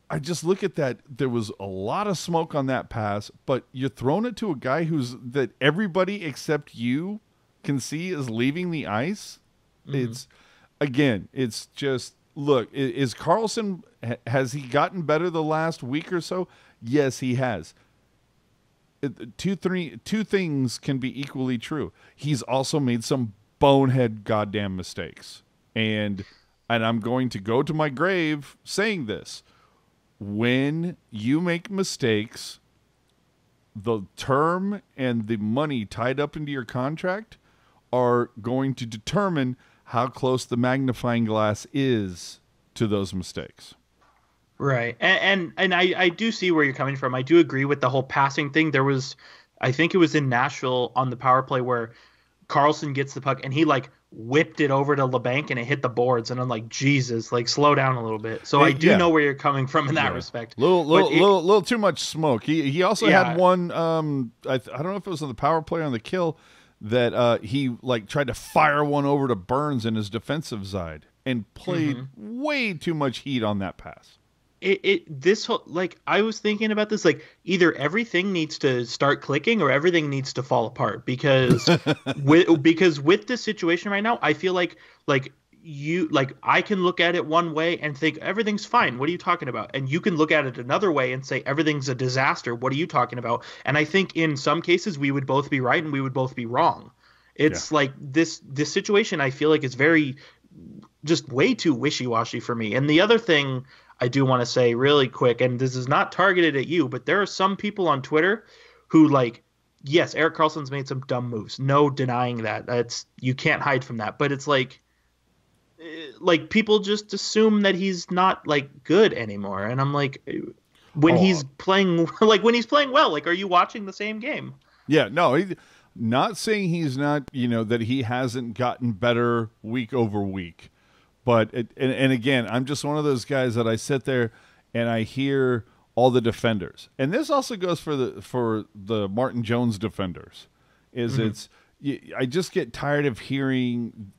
I just look at that. There was a lot of smoke on that pass, but you're throwing it to a guy who's that everybody except you can see is leaving the ice. Mm-hmm. It's again, it's just look. Is Karlsson, has he gotten better the last week or so? Yes, he has. Two, three, two things can be equally true. He's also made some bonehead goddamn mistakes. And and I'm going to go to my grave saying this. When you make mistakes, the term and the money tied up into your contract are going to determine how close the magnifying glass is to those mistakes. Right. And and, and I, I do see where you're coming from. I do agree with the whole passing thing. There was, I think it was in Nashville on the power play where Karlsson gets the puck and he like whipped it over to LeBanc and it hit the boards. And I'm like, Jesus, like slow down a little bit. So it, I do yeah. know where you're coming from in that yeah. respect. Little, little, it, little, little too much smoke. He he also yeah. had one, um, I, I don't know if it was on the power play or on the kill, that uh, he like tried to fire one over to Burns in his defensive side and played mm-hmm. way too much heat on that pass. It, it this whole like I was thinking about this, like either everything needs to start clicking or everything needs to fall apart, because with because with this situation right now, I feel like like you like I can look at it one way and think everything's fine. What are you talking about? And you can look at it another way and say everything's a disaster. What are you talking about? And I think in some cases we would both be right and we would both be wrong. It's yeah. like this this situation I feel like is very just way too wishy-washy for me. And the other thing I do want to say really quick, and this is not targeted at you, but there are some people on Twitter who like, yes, Erik Karlsson's made some dumb moves. No denying that. That's, you can't hide from that. But it's like, like people just assume that he's not like good anymore. And I'm like, when oh. he's playing, like when he's playing well, like, are you watching the same game? Yeah, no, he, not saying he's not, you know, that he hasn't gotten better week over week. But, it, and, and again, I'm just one of those guys that I sit there and I hear all the defenders. And this also goes for the for the Martin Jones defenders. Is mm-hmm. it's I just get tired of hearing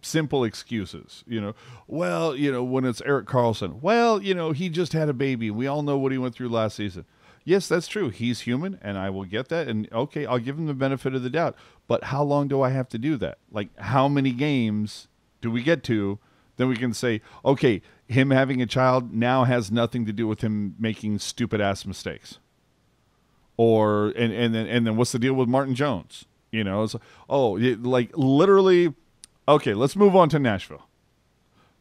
simple excuses. You know, well, you know, when it's Erik Karlsson, well, you know, he just had a baby. We all know what he went through last season. Yes, that's true. He's human, and I will get that. And, okay, I'll give him the benefit of the doubt. But how long do I have to do that? Like, how many games do we get to? Then we can say, okay, him having a child now has nothing to do with him making stupid ass mistakes. Or and and then and then what's the deal with Martin Jones? You know, it's like, oh, it, like literally, okay, let's move on to Nashville.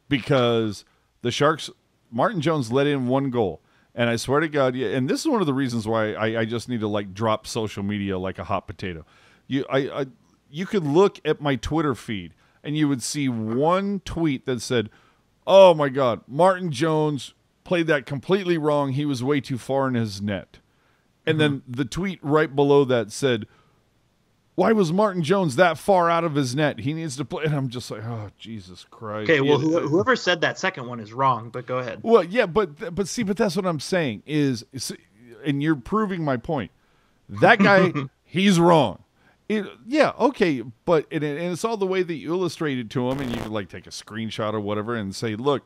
because the Sharks, Martin Jones let in one goal. And I swear to God, yeah, and this is one of the reasons why I, I just need to like drop social media like a hot potato. You, I, I, you could look at my Twitter feed and you would see one tweet that said, "Oh my God, Martin Jones played that completely wrong. He was way too far in his net." And mm-hmm. then the tweet right below that said, "Why was Martin Jones that far out of his net? He needs to play." And I'm just like, oh, Jesus Christ. Okay, well, wh- whoever said that second one is wrong, but go ahead. Well, yeah, but but see, but that's what I'm saying is, and you're proving my point. That guy, he's wrong. It, yeah, okay, but and, and it's all the way that you illustrated to him, and you could like take a screenshot or whatever and say, look,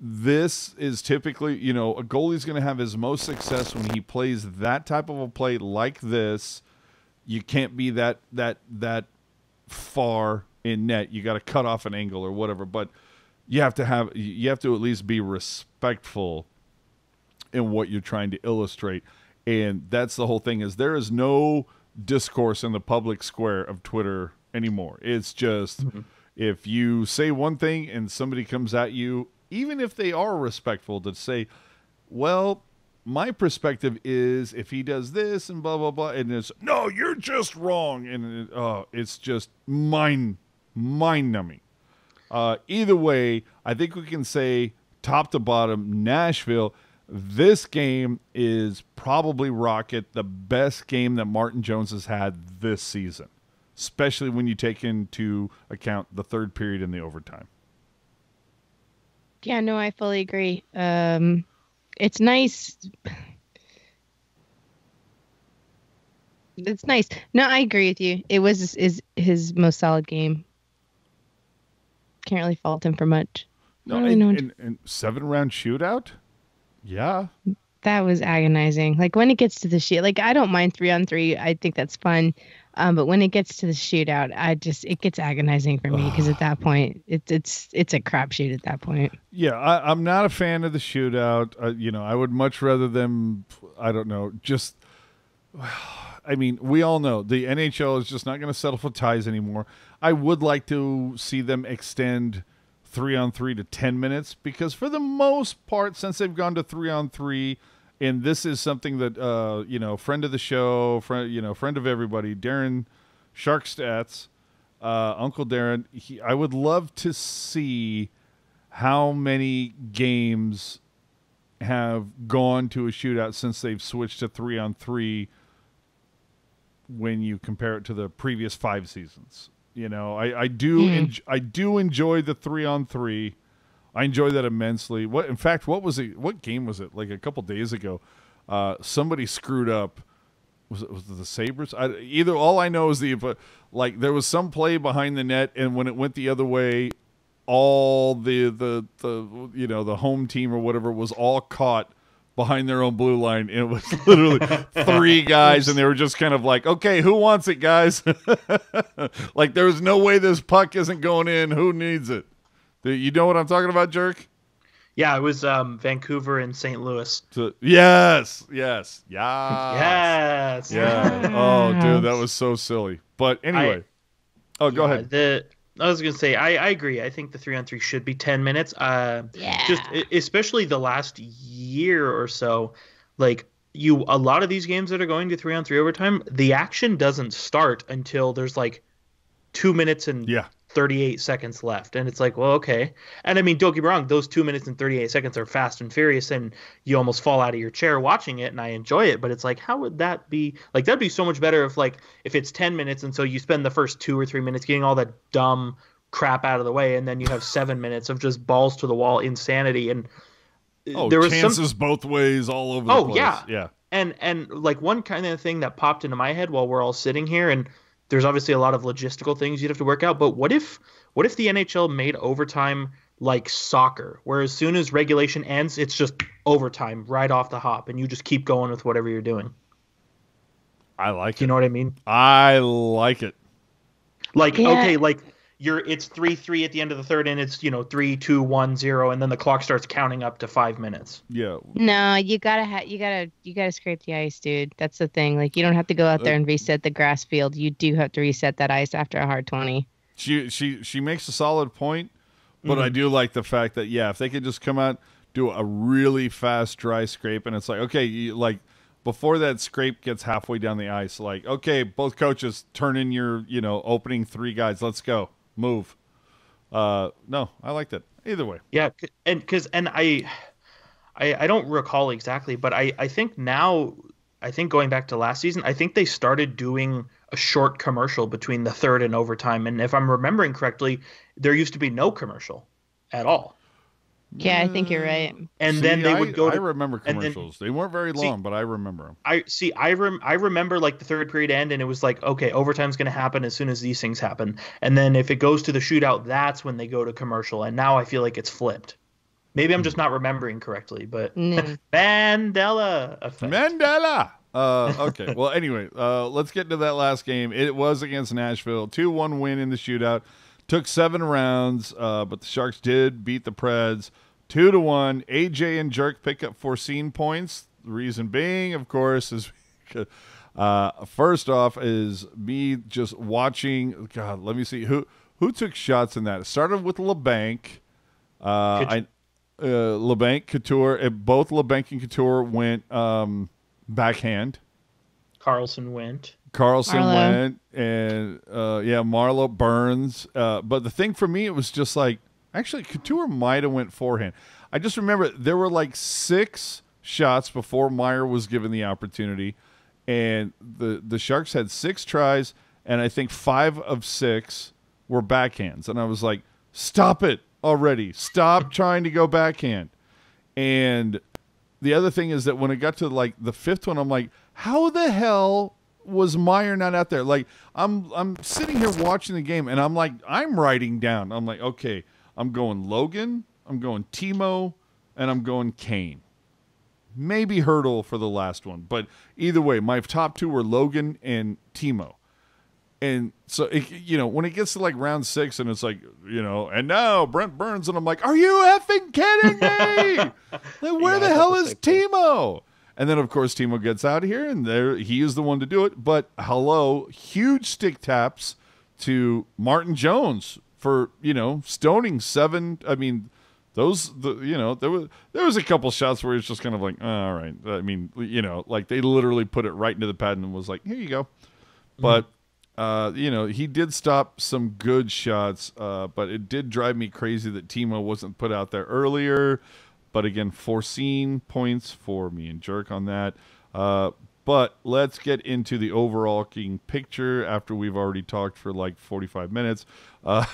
this is typically, you know, a goalie's going to have his most success when he plays that type of a play like this. You can't be that that that far in net. You got to cut off an angle or whatever. But you have to have you have to at least be respectful in what you're trying to illustrate. And that's the whole thing. Is there is no discourse in the public square of Twitter anymore. It's just mm-hmm. if you say one thing and somebody comes at you, even if they are respectful, to say, well, my perspective is if he does this and blah, blah, blah. And it's, no, you're just wrong. And uh, it's just mind, mind numbing. Uh, either way, I think we can say top to bottom, Nashville, this game is probably Rocket, the best game that Martin Jones has had this season, especially when you take into account the third period and the overtime. Yeah, no, I fully agree. Um, It's nice. It's nice. No, I agree with you. It was is his most solid game. Can't really fault him for much. No, really and, and, and seven round shootout. Yeah, that was agonizing. Like when it gets to the shoot, like I don't mind three on three. I think that's fun. Um, but when it gets to the shootout, I just it gets agonizing for me because at that point, it's it's it's a crapshoot at that point. Yeah, I, I'm not a fan of the shootout. Uh, you know, I would much rather them. I don't know. Just, I mean, we all know the N H L is just not going to settle for ties anymore. I would like to see them extend three on three to ten minutes because for the most part, since they've gone to three on three. And this is something that, uh, you know, friend of the show, friend, you know, friend of everybody, Darren Shark Stats, uh, Uncle Darren. He, I would love to see how many games have gone to a shootout since they've switched to three on three. When you compare it to the previous five seasons, you know, I, I do, mm. en- I do enjoy the three on three. I enjoy that immensely. What, in fact, what was it? What game was it? Like a couple days ago, uh, somebody screwed up. Was it, was it the Sabres? I, either all I know is the but like there was some play behind the net, and when it went the other way, all the the the you know the home team or whatever was all caught behind their own blue line, and it was literally three guys, and they were just kind of like, "Okay, who wants it, guys?" Like there was no way this puck isn't going in. Who needs it? You know what I'm talking about, Jerk? Yeah, it was um, Vancouver and Saint Louis. So, yes, yes, yes. yes. Yeah. Yes. Oh, dude, that was so silly. But anyway. I, oh, go yeah, ahead. The, I was going to say, I, I agree. I think the three-on three should be ten minutes. Uh, yeah. Just especially the last year or so, like you, a lot of these games that are going to three-on three overtime, the action doesn't start until there's like two minutes and yeah. thirty-eight seconds left, and it's like, well, okay. And I mean, don't get me wrong, those two minutes and thirty-eight seconds are fast and furious, and you almost fall out of your chair watching it, and I enjoy it. But it's like, how would that be? Like, that'd be so much better if, like, if it's ten minutes, and so you spend the first two or three minutes getting all that dumb crap out of the way, and then you have seven minutes of just balls to the wall insanity. And oh, there was chances some... both ways, all over. Oh, the place. yeah, yeah. And and like one kind of thing that popped into my head while we're all sitting here and. There's obviously a lot of logistical things you'd have to work out, but what if what if the N H L made overtime like soccer, where as soon as regulation ends, it's just overtime right off the hop, and you just keep going with whatever you're doing? I like it. You know what I mean? I like it. Like, yeah. okay, like you're it's three three at the end of the third, and it's, you know, three two one zero, and then the clock starts counting up to five minutes. Yeah. No, you gotta ha- you gotta you gotta scrape the ice, dude. That's the thing. Like, you don't have to go out there and reset the grass field. You do have to reset that ice after a hard twenty. She she she makes a solid point, But mm-hmm. I do like the fact that, yeah, if they could just come out, do a really fast dry scrape, and it's like, okay, you, like before that scrape gets halfway down the ice, like, okay, both coaches turn in your, you know, opening three guys. Let's go. Move. Uh, no, I liked it. Either way. Yeah, and because and I, I I don't recall exactly, but I, I think now, I think going back to last season, I think they started doing a short commercial between the third and overtime. And if I'm remembering correctly, there used to be no commercial at all. Yeah, I think you're right. And see, then they I, would go. To, I remember commercials. Then, they weren't very long, see, but I remember them. I see. I rem, I remember like the third period end, and it was like, okay, overtime's going to happen as soon as these things happen. And then if it goes to the shootout, that's when they go to commercial. And now I feel like it's flipped. Maybe I'm just not remembering correctly, but mm. Mandela effect. Mandela. Uh, okay. Well, anyway, uh, let's get to that last game. It was against Nashville, two one win in the shootout. Took seven rounds, uh, but the Sharks did beat the Preds two to one. A J and Jerk pick up foreseen points. The reason being, of course, is uh, first off is me just watching. God, let me see who who took shots in that. It started with LeBanc. Uh, Could- I uh, LeBanc Couture. It, both LeBanc and Couture went um, backhand. Karlsson went. Karlsson Marlo. went, and uh, yeah, Marlo Burns. Uh, but the thing for me, it was just like, actually, Couture might have went forehand. I just remember there were like six shots before Meyer was given the opportunity, and the, the Sharks had six tries, and I think five of six were backhands. And I was like, stop it already. Stop trying to go backhand. And the other thing is that when it got to like the fifth one, I'm like, how the hell was Meyer not out there? Like I'm, I'm sitting here watching the game and I'm like, I'm writing down. I'm like, okay, I'm going Logan, I'm going Timo, and I'm going Kane. Maybe Hurdle for the last one, but either way, my top two were Logan and Timo. And so, it, you know, when it gets to like round six and it's like, you know, and now Brent Burns, and I'm like, are you effing kidding me? Like, where yeah, the hell is Timo? And then, of course, Timo gets out of here, and there he is the one to do it. But, hello, huge stick taps to Martin Jones for, you know, stoning seven. I mean, those, the, you know, there was there was a couple shots where it's just kind of like, oh, all right. I mean, you know, like they literally put it right into the pad and was like, here you go. Mm-hmm. But, uh, you know, he did stop some good shots, uh, but it did drive me crazy that Timo wasn't put out there earlier. But again, foreseen points for me and Jerk on that. Uh, but let's get into the overall king picture after we've already talked for like forty-five minutes. Uh,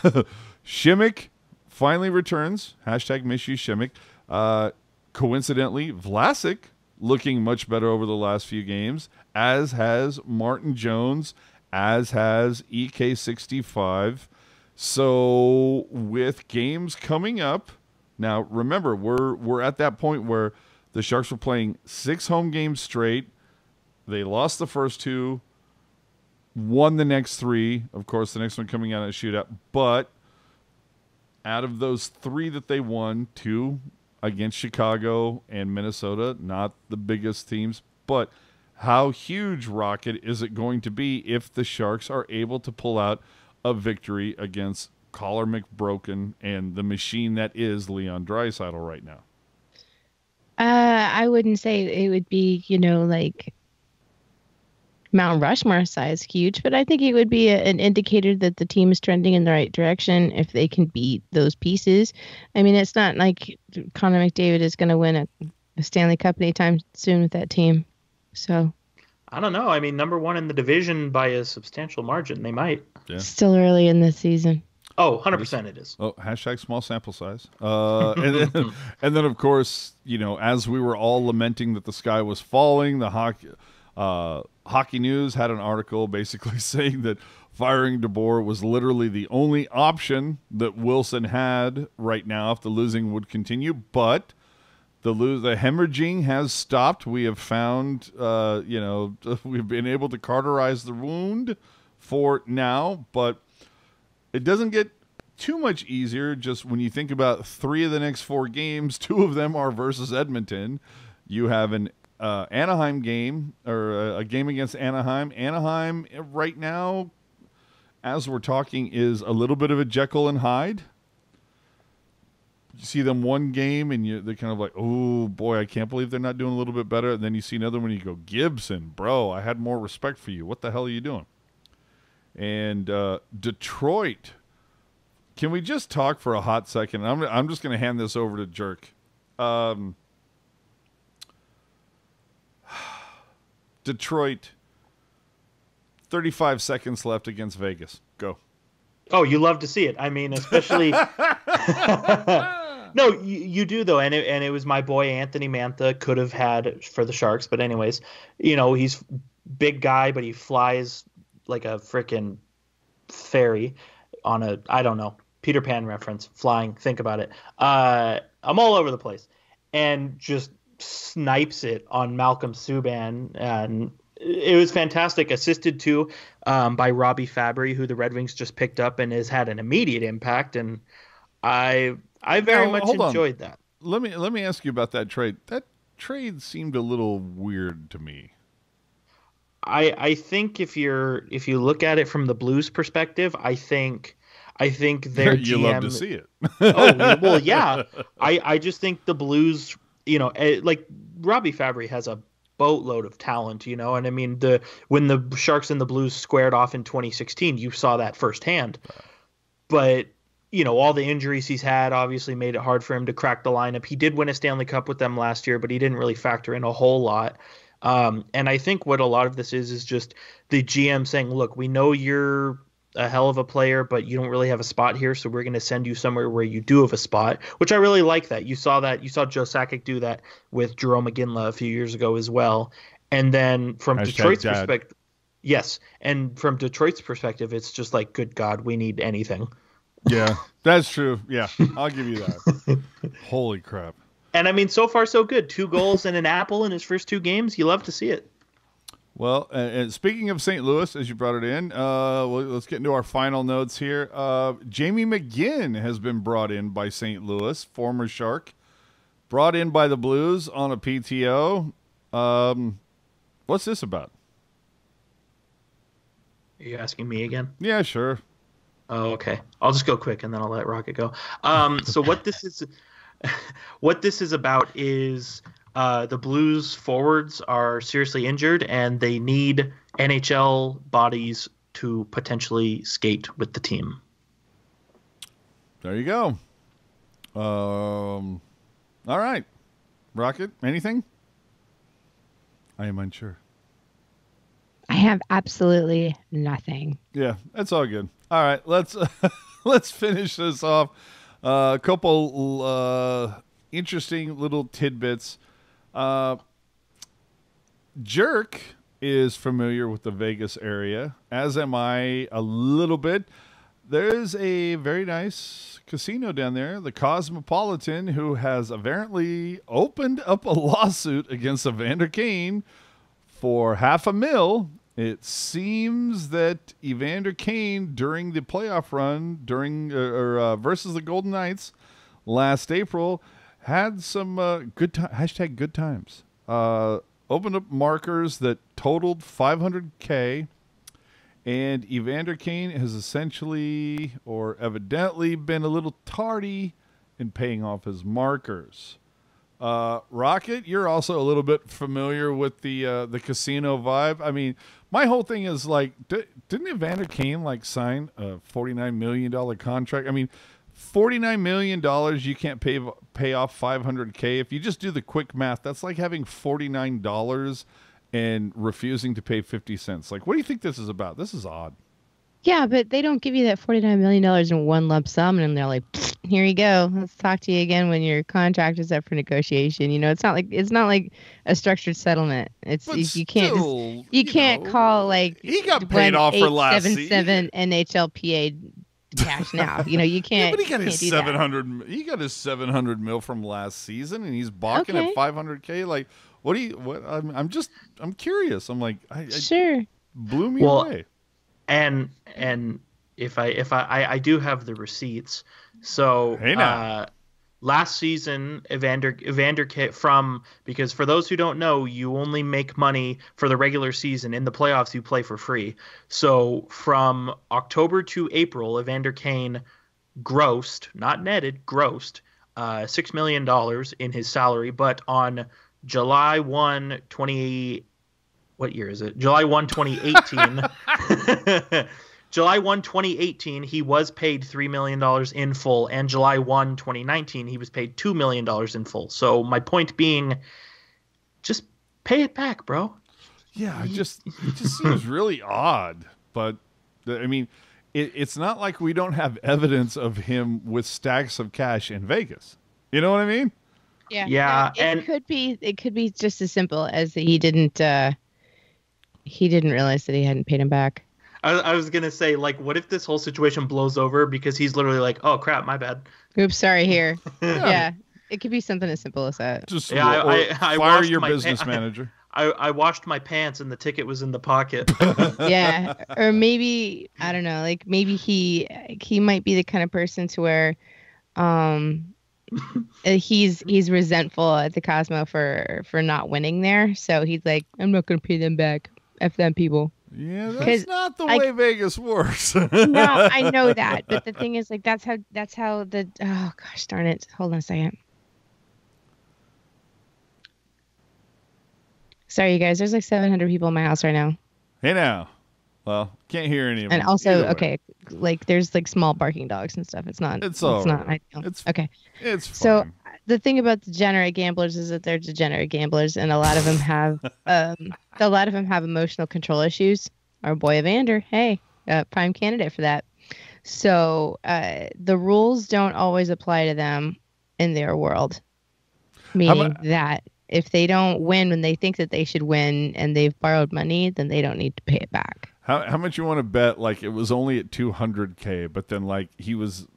Simek finally returns. Hashtag misuse Simek. Uh, coincidentally, Vlasic looking much better over the last few games, as has Martin Jones, as has E K sixty-five. So with games coming up, now, remember, we're we're at that point where the Sharks were playing six home games straight. They lost the first two, won the next three. Of course, the next one coming out of a shootout. But out of those three that they won, two against Chicago and Minnesota, not the biggest teams. But how huge, Rocket, is it going to be if the Sharks are able to pull out a victory against Collar McBroken and the machine that is Leon Draisaitl right now? Uh, I wouldn't say it would be, you know, like Mount Rushmore size huge, but I think it would be a, an indicator that the team is trending in the right direction if they can beat those pieces. I mean, it's not like Connor McDavid is going to win a, a Stanley Cup anytime soon with that team. So I don't know. I mean, number one in the division by a substantial margin. They might. Yeah. Still early in the season. Oh, one hundred percent it is. Oh, hashtag small sample size. Uh, and, then, and then, of course, you know, as we were all lamenting that the sky was falling, the hockey, uh, Hockey News had an article basically saying that firing DeBoer was literally the only option that Wilson had right now if the losing would continue. But the lo- the hemorrhaging has stopped. We have found, uh, you know, we've been able to cauterize the wound for now, but it doesn't get too much easier just when you think about three of the next four games. Two of them are versus Edmonton. You have an uh, Anaheim game, or a game against Anaheim. Anaheim right now, as we're talking, is a little bit of a Jekyll and Hyde. you see them one game and you, they're kind of like, oh, boy, I can't believe they're not doing a little bit better. And then you see another one and you go, Gibson, bro, I had more respect for you. What the hell are you doing? And uh, Detroit, can we just talk for a hot second? I'm, I'm just going to hand this over to Jerk. Um, Detroit, thirty-five seconds left against Vegas. Go. Oh, you love to see it. I mean, especially... No, you, you do, though. And it, and it was my boy Anthony Mantha could have had for the Sharks. But anyways, you know, he's big guy, but he flies like a freaking fairy on a, I don't know, Peter Pan reference, flying. Think about it. Uh, I'm all over the place. And just snipes it on Malcolm Subban, and it was fantastic, assisted too um, by Robbie Fabry, who the Red Wings just picked up and has had an immediate impact. And I, I very now, much enjoyed on. that. Let me let me ask you about that trade. That trade seemed a little weird to me. I I think if you're if you look at it from the Blues' perspective, I think I think their you G M, love to see it. Oh well, yeah. I I just think the Blues, you know, like Robbie Fabry has a boatload of talent, you know, and I mean the when the Sharks and the Blues squared off in twenty sixteen, you saw that firsthand. But you know, all the injuries he's had obviously made it hard for him to crack the lineup. He did win a Stanley Cup with them last year, but he didn't really factor in a whole lot. Um, and I think what a lot of this is is just the G M saying, "Look, we know you're a hell of a player, but you don't really have a spot here, so we're going to send you somewhere where you do have a spot." Which I really like that. You saw that. You saw Joe Sakic do that with Jarome Iginla a few years ago as well. And then from Hashtag Detroit's dad. perspective, yes, and from Detroit's perspective, it's just like, "Good God, we need anything." Yeah, that's true. Yeah, I'll give you that. Holy crap. And, I mean, so far, so good. Two goals and an apple in his first two games. You love to see it. Well, and speaking of Saint Louis, as you brought it in, uh, well, let's get into our final notes here. Uh, Jamie McGinn has been brought in by Saint Louis, former Shark. Brought in by the Blues on a P T O. Um, what's this about? Are you asking me again? Yeah, sure. Oh, okay. I'll just go quick and then I'll let Rocket go. Um, so what this is, what this is about is uh, the Blues forwards are seriously injured and they need N H L bodies to potentially skate with the team. There you go. Um, all right, Rocket. Anything? I am unsure. I have absolutely nothing. Yeah, that's all good. All right, let's uh, let's finish this off. Uh, a couple uh, interesting little tidbits. Uh, Jerk is familiar with the Vegas area, as am I a little bit. There is a very nice casino down there, the Cosmopolitan, who has apparently opened up a lawsuit against Evander Kane for half a mil. It seems that Evander Kane, during the playoff run, during uh, or uh, versus the Golden Knights last April, had some uh, good time, hashtag good times. Uh, opened up markers that totaled five hundred K, and Evander Kane has essentially or evidently been a little tardy in paying off his markers. Uh, Rocket, you're also a little bit familiar with the uh, the casino vibe. I mean, my whole thing is like, d didn't Evander Kane like sign a forty-nine million dollar contract? I mean, forty-nine million dollars, you can't pay pay off five hundred K. If you just do the quick math, that's like having forty-nine dollars and refusing to pay fifty cents. Like, what do you think this is about? This is odd. Yeah, but they don't give you that forty-nine million dollars in one lump sum, and they're like, "Here you go. Let's talk to you again when your contract is up for negotiation." You know, it's not like it's not like a structured settlement. It's you, still, you can't just, you, you can't know, call like he got paid off for last seven seven N H L P A cash now. You know, you can't. Yeah, but he got his seven hundred. He got his seven hundred mil from last season, and he's balking okay. at five hundred k. Like, what do you? What I'm, I'm just I'm curious. I'm like, I, I sure blew me well, away. And and if I if I, I, I do have the receipts, so hey uh, last season Evander Evander K from because for those who don't know, you only make money for the regular season. In the playoffs, you play for free. So from October to April, Evander Kane grossed, not netted, grossed uh, six million dollars in his salary, but on July first, twenty what year is it? July first, twenty eighteen July first, twenty eighteen, he was paid three million dollars in full, and July first, twenty nineteen, he was paid two million dollars in full. So my point being, just pay it back, bro. Yeah, it just, it just seems really odd. But, I mean, it, it's not like we don't have evidence of him with stacks of cash in Vegas. You know what I mean? Yeah. Yeah. It, and, could, be, it could be just as simple as that he didn't, uh, he didn't realize that he hadn't paid him back. I was going to say, like, what if this whole situation blows over because he's literally like, oh, crap, my bad. Oops, sorry, here. yeah. yeah. It could be something as simple as that. Just yeah, I, I, fire I your business pa- manager. I, I washed my pants and the ticket was in the pocket. yeah. Or maybe, I don't know, like maybe he he might be the kind of person to where um, he's he's resentful at the Cosmo for, for not winning there. So he's like, I'm not going to pay them back. F them people. Yeah, that's not the I, way Vegas works. no, I know that, but the thing is, like, that's how that's how the oh gosh darn it! Hold on a second. Sorry, you guys. There's like seven hundred people in my house right now. Hey now, well, can't hear any of them. And also, okay, like there's like small barking dogs and stuff. It's not. It's, all it's not right. Ideal. It's okay. It's fine. So the thing about degenerate gamblers is that they're degenerate gamblers, and a lot of them have um, a lot of them have emotional control issues. Our boy Evander, hey, uh, prime candidate for that. So uh, the rules don't always apply to them in their world, meaning about, that if they don't win when they think that they should win, and they've borrowed money, then they don't need to pay it back. How how much you want to bet? Like it was only at two hundred K, but then like he was.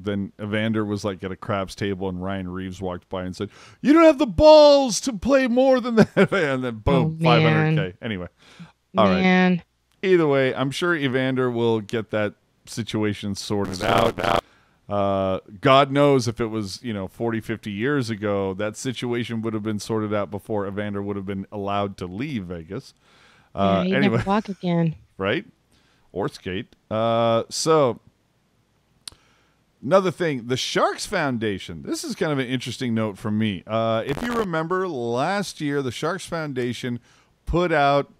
Then Evander was like at a craps table and Ryan Reaves walked by and said, you don't have the balls to play more than that. And then boom, oh, five hundred K. Anyway. All man. Right. Either way, I'm sure Evander will get that situation sorted out. Uh, God knows if it was, you know, forty, fifty years ago, that situation would have been sorted out before Evander would have been allowed to leave Vegas. Uh, yeah, anyway. Never walk again. Right. Or skate. Uh, so, another thing, the Sharks Foundation. This is kind of an interesting note from me. Uh, if you remember last year, the Sharks Foundation put out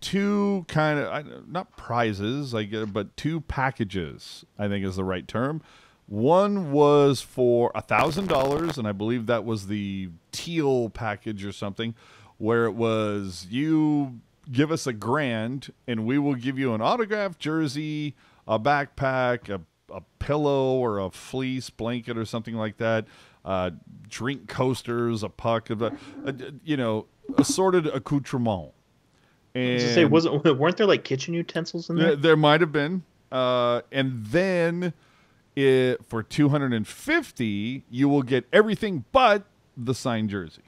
two kind of, not prizes, I guess, but two packages, I think is the right term. One was for one thousand dollars, and I believe that was the teal package or something, where it was you give us a grand, and we will give you an autographed jersey, a backpack, a a pillow or a fleece blanket or something like that, uh, drink coasters, a puck, a, a, you know, assorted accoutrement. And say, wasn't, weren't there like kitchen utensils in there? There, there might have been. Uh, and then it, for two hundred fifty dollars, you will get everything but the signed jersey.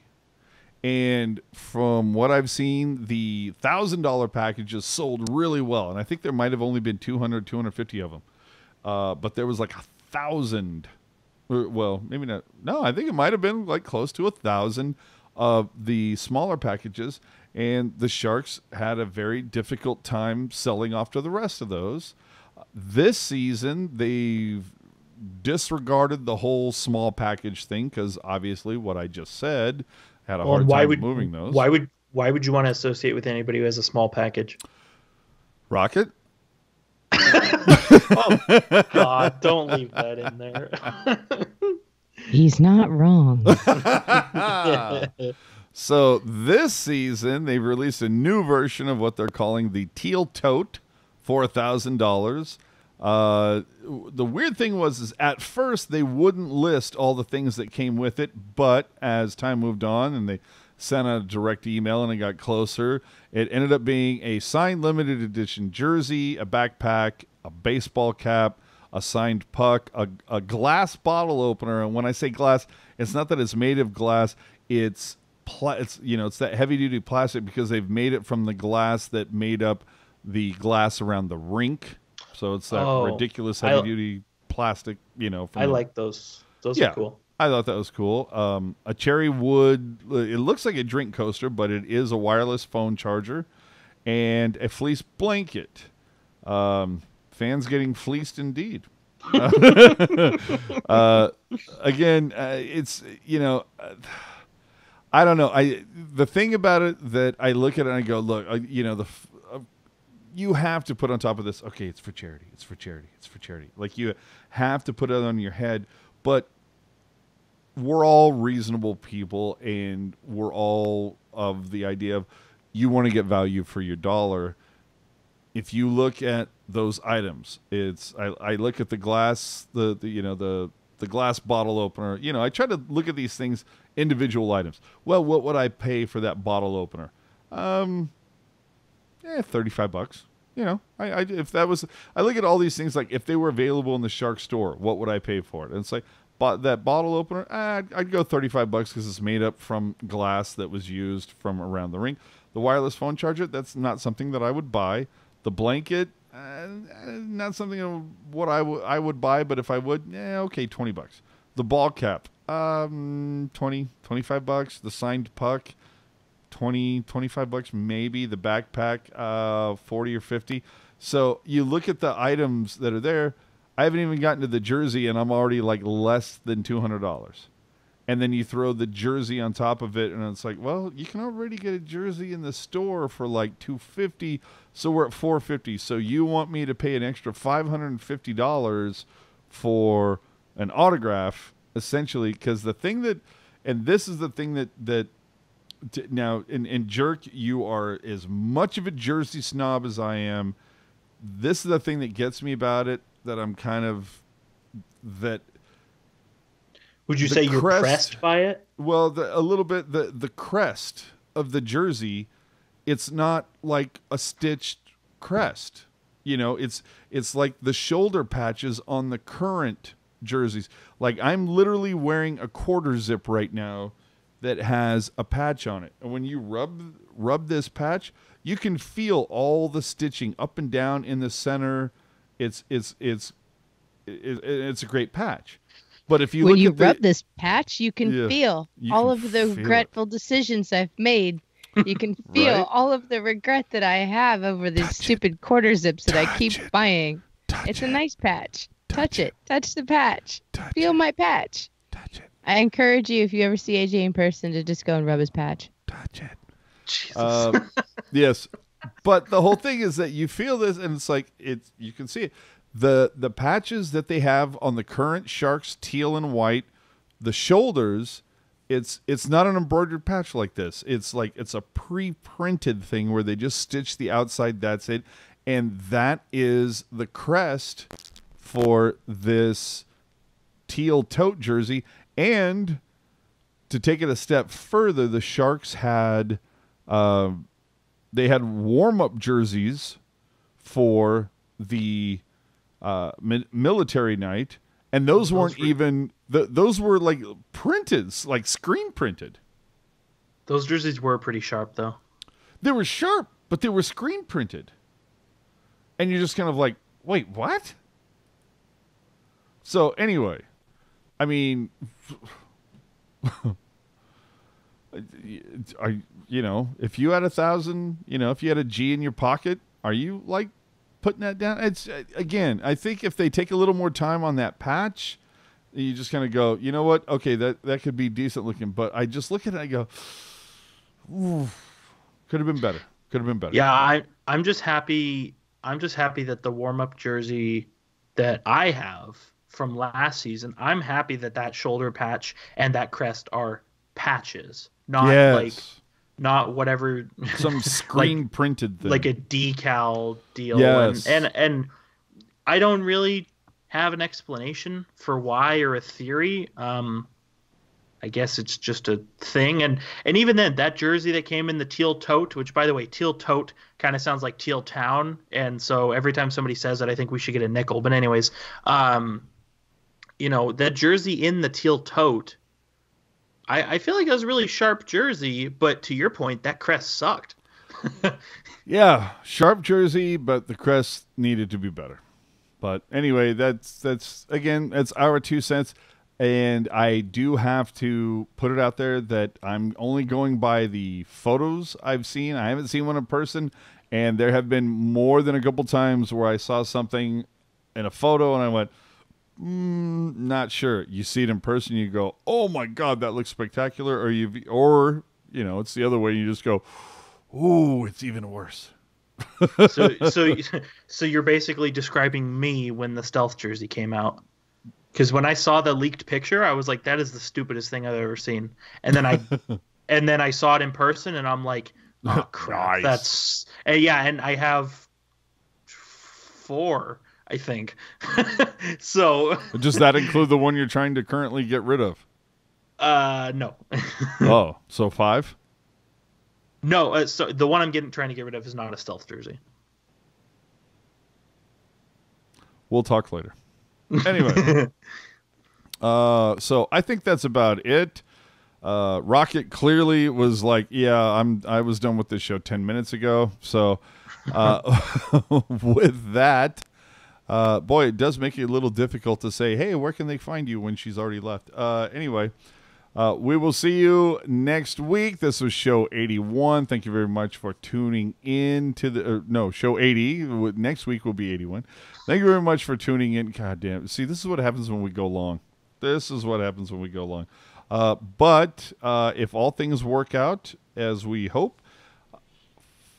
And from what I've seen, the one thousand dollars packages sold really well. And I think there might have only been two hundred, two hundred fifty of them. Uh, but there was like a thousand, well, maybe not. No, I think it might have been like close to a thousand of the smaller packages. And the Sharks had a very difficult time selling off to the rest of those. This season, they've disregarded the whole small package thing because obviously what I just said had a well, hard why time would, moving those. Why would, why would you want to associate with anybody who has a small package? Rocket? oh God! Don't leave that in there. He's not wrong. So this season they've released a new version of what they're calling the Teal Tote for a thousand dollars. The weird thing was, is at first they wouldn't list all the things that came with it, but as time moved on and they sent out a direct email and it got closer, it ended up being a signed limited edition jersey, a backpack, a baseball cap, a signed puck, a, a glass bottle opener. And when I say glass, it's not that it's made of glass. It's, pla- it's you know, it's that heavy duty plastic because they've made it from the glass that made up the glass around the rink. So it's that oh, ridiculous heavy I, duty plastic, you know. From I the, like those. Those yeah, are cool. I thought that was cool. Um, a cherry wood. It looks like a drink coaster, but it is a wireless phone charger and a fleece blanket. Um, Fans getting fleeced indeed. uh, uh, again, uh, it's, you know, I don't know. I the thing about it that I look at it and I go, look, uh, you know, the uh, you have to put on top of this. Okay, it's for charity. It's for charity. It's for charity. Like, you have to put it on your head, but we're all reasonable people, and we're all of the idea of you want to get value for your dollar. If you look at those items, it's I, I look at the glass, the, the you know the the glass bottle opener. You know, I try to look at these things individual items. Well, what would I pay for that bottle opener? Um, eh, thirty-five bucks. You know, I, I if that was I look at all these things like if they were available in the Shark store, what would I pay for it? And it's like, but that bottle opener, eh, I'd, I'd go thirty-five bucks because it's made up from glass that was used from around the rink. The wireless phone charger, that's not something that I would buy. The blanket, uh, not something of what I, w I would buy, but if I would, yeah, okay, twenty bucks. The ball cap, um, twenty, twenty-five bucks. The signed puck, twenty, twenty-five bucks maybe. The backpack, uh, forty or fifty. So you look at the items that are there. I haven't even gotten to the jersey, and I'm already like less than two hundred dollars. And then you throw the jersey on top of it, and it's like, well, you can already get a jersey in the store for like two fifty, so we're at four fifty. So you want me to pay an extra five hundred fifty dollars for an autograph, essentially, because the thing that, and this is the thing that, that now, in, in Jerk, you are as much of a jersey snob as I am. This is the thing that gets me about it, that I'm kind of, that... Would you the say crest, you're pressed by it? Well, the, a little bit. The, the crest of the jersey, it's not like a stitched crest. You know, it's it's like the shoulder patches on the current jerseys. Like, I'm literally wearing a quarter zip right now that has a patch on it. And when you rub rub this patch, you can feel all the stitching up and down in the center. It's it's it's it, it's a great patch. But if you when look you at rub the, this patch, you can yeah, feel you all can of the regretful it. decisions I've made. You can feel right? all of the regret that I have over these Touch stupid it. quarter zips that Touch I keep it. buying. Touch it's it. a nice patch. Touch, Touch it. it. Touch the patch. Touch feel it. my patch. Touch it. I encourage you, if you ever see A J in person, to just go and rub his patch. Touch it. Jesus. Uh, yes. But the whole thing is that you feel this, and it's like it's you can see it. The the patches that they have on the current Sharks teal and white, the shoulders, it's it's not an embroidered patch like this. It's like it's a pre-printed thing where they just stitch the outside, that's it. And that is the crest for this teal tote jersey. And to take it a step further, the Sharks had uh, they had warm-up jerseys for the Uh, mi military night, and those, those weren't were, even th those were like printed, like screen printed. Those jerseys were pretty sharp, though. They were sharp, but they were screen printed, and you're just kind of like, wait, what? So anyway, I mean, are you know, if you had a thousand, you know, if you had a G in your pocket, are you like putting that down? It's again, I think if they take a little more time on that patch, you just kind of go, you know what? Okay, that that could be decent looking, but I just look at it and I go, ooh, could have been better. Could have been better. Yeah, I I'm just happy I'm just happy that the warm-up jersey that I have from last season, I'm happy that that shoulder patch and that crest are patches, not yes. like Not whatever some screen like, printed thing. Like a decal deal. Yes. And, and and I don't really have an explanation for why or a theory. Um I guess it's just a thing. And and even then, that jersey that came in the teal tote, which by the way, teal tote kind of sounds like teal town. And so every time somebody says that, I think we should get a nickel. But anyways, um you know, that jersey in the teal tote, I, I feel like that was a really sharp jersey, but to your point, that crest sucked. Yeah, sharp jersey, but the crest needed to be better. But anyway, that's that's again, that's our two cents, and I do have to put it out there that I'm only going by the photos I've seen. I haven't seen one in person, and there have been more than a couple times where I saw something in a photo and I went, mm, not sure. You see it in person, you go, oh my God, that looks spectacular. Or, you, or you know, it's the other way. You just go, ooh, it's even worse. so, so, so you're basically describing me when the stealth jersey came out. Because when I saw the leaked picture, I was like, that is the stupidest thing I've ever seen. And then I and then I saw it in person, and I'm like, oh, crap. Nice. That's uh, yeah, and I have four, I think. So does that include the one you're trying to currently get rid of? Uh, no. Oh, so five? No, uh, so the one I'm getting trying to get rid of is not a stealth jersey. We'll talk later. Anyway, uh, so I think that's about it. Uh, Rocket clearly was like, yeah, I'm, I was done with this show ten minutes ago. So uh, with that, uh, boy, it does make it a little difficult to say, hey, where can they find you when she's already left? Uh, anyway, uh, we will see you next week. This was show eighty-one. Thank you very much for tuning in to the, uh, no, show eighty. Next week will be eighty-one. Thank you very much for tuning in. God damn. See, this is what happens when we go long. This is what happens when we go long. Uh, but uh, if all things work out as we hope,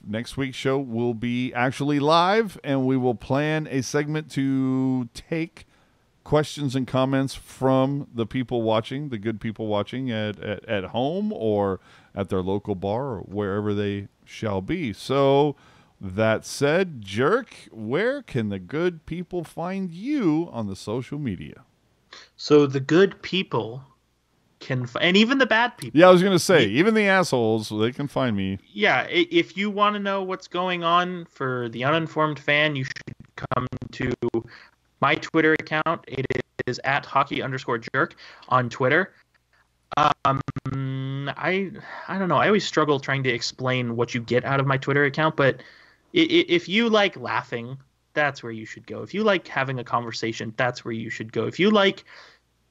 next week's show will be actually live, and we will plan a segment to take questions and comments from the people watching, the good people watching at, at, at home or at their local bar or wherever they shall be. So that said, Jerk, where can the good people find you on the social media? So the good people... Can f and even the bad people. Yeah, I was gonna say, even the assholes, they can find me. Yeah, if you want to know what's going on for the uninformed fan, you should come to my Twitter account. It is at hockey underscore jerk on Twitter. Um, I I don't know. I always struggle trying to explain what you get out of my Twitter account, but if you like laughing, that's where you should go. If you like having a conversation, that's where you should go. If you like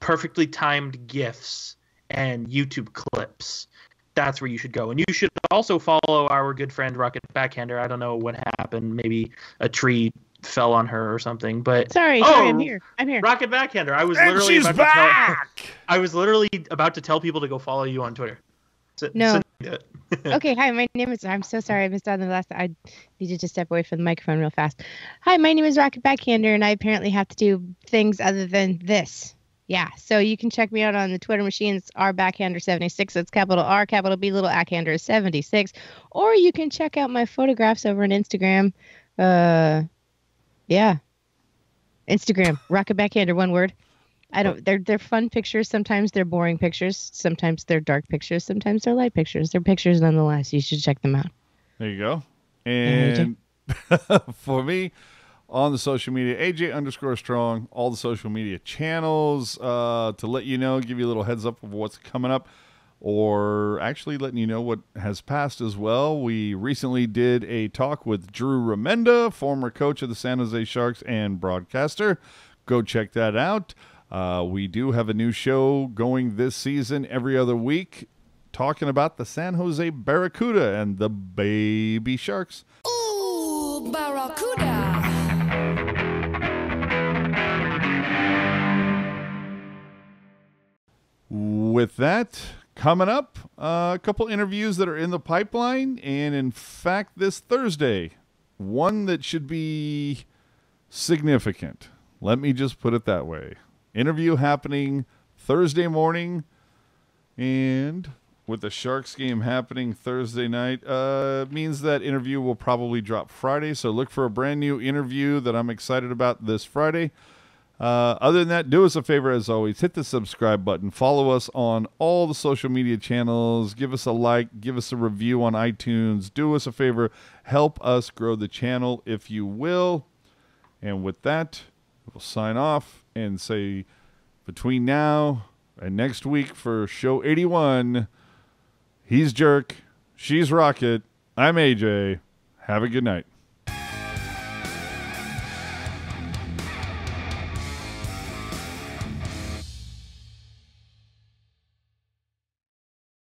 perfectly timed GIFs and YouTube clips, that's where you should go. And you should also follow our good friend Rocket Backhander. I don't know what happened. Maybe a tree fell on her or something. But sorry, oh, sorry I'm here. I'm here. Rocket Backhander. I was and literally she's about back. To tell, I was literally about to tell people to go follow you on Twitter. So, no. So okay. Hi, my name is. I'm so sorry I missed out on the last. I needed to step away from the microphone real fast. Hi, my name is Rocket Backhander, and I apparently have to do things other than this. Yeah, so you can check me out on the Twitter machine. It's R Backhander seventy-six. That's capital R, capital B, little Backhander seventy-six. Or you can check out my photographs over on Instagram. Uh, yeah, Instagram, Rocket Backhander, one word. I don't. They're they're fun pictures. Sometimes they're boring pictures. Sometimes they're dark pictures. Sometimes they're light pictures. They're pictures nonetheless. You should check them out. There you go. And for me, on the social media, A J underscore strong, all the social media channels, uh, to let you know, give you a little heads up of what's coming up, or actually letting you know what has passed as well. We recently did a talk with Drew Remenda, former coach of the San Jose Sharks and broadcaster. Go check that out. Uh, we do have a new show going this season every other week, talking about the San Jose Barracuda and the baby Sharks. Ooh, Barracuda. With that, coming up, uh, a couple interviews that are in the pipeline, and in fact, this Thursday, one that should be significant. Let me just put it that way. Interview happening Thursday morning, and with the Sharks game happening Thursday night, uh, means that interview will probably drop Friday, so look for a brand new interview that I'm excited about this Friday. Uh, other than that, do us a favor, as always, hit the subscribe button, follow us on all the social media channels, give us a like, give us a review on iTunes, do us a favor, help us grow the channel if you will. And with that, we'll sign off and say between now and next week for show eighty-one, he's Jerk, she's Rocket, I'm A J, have a good night.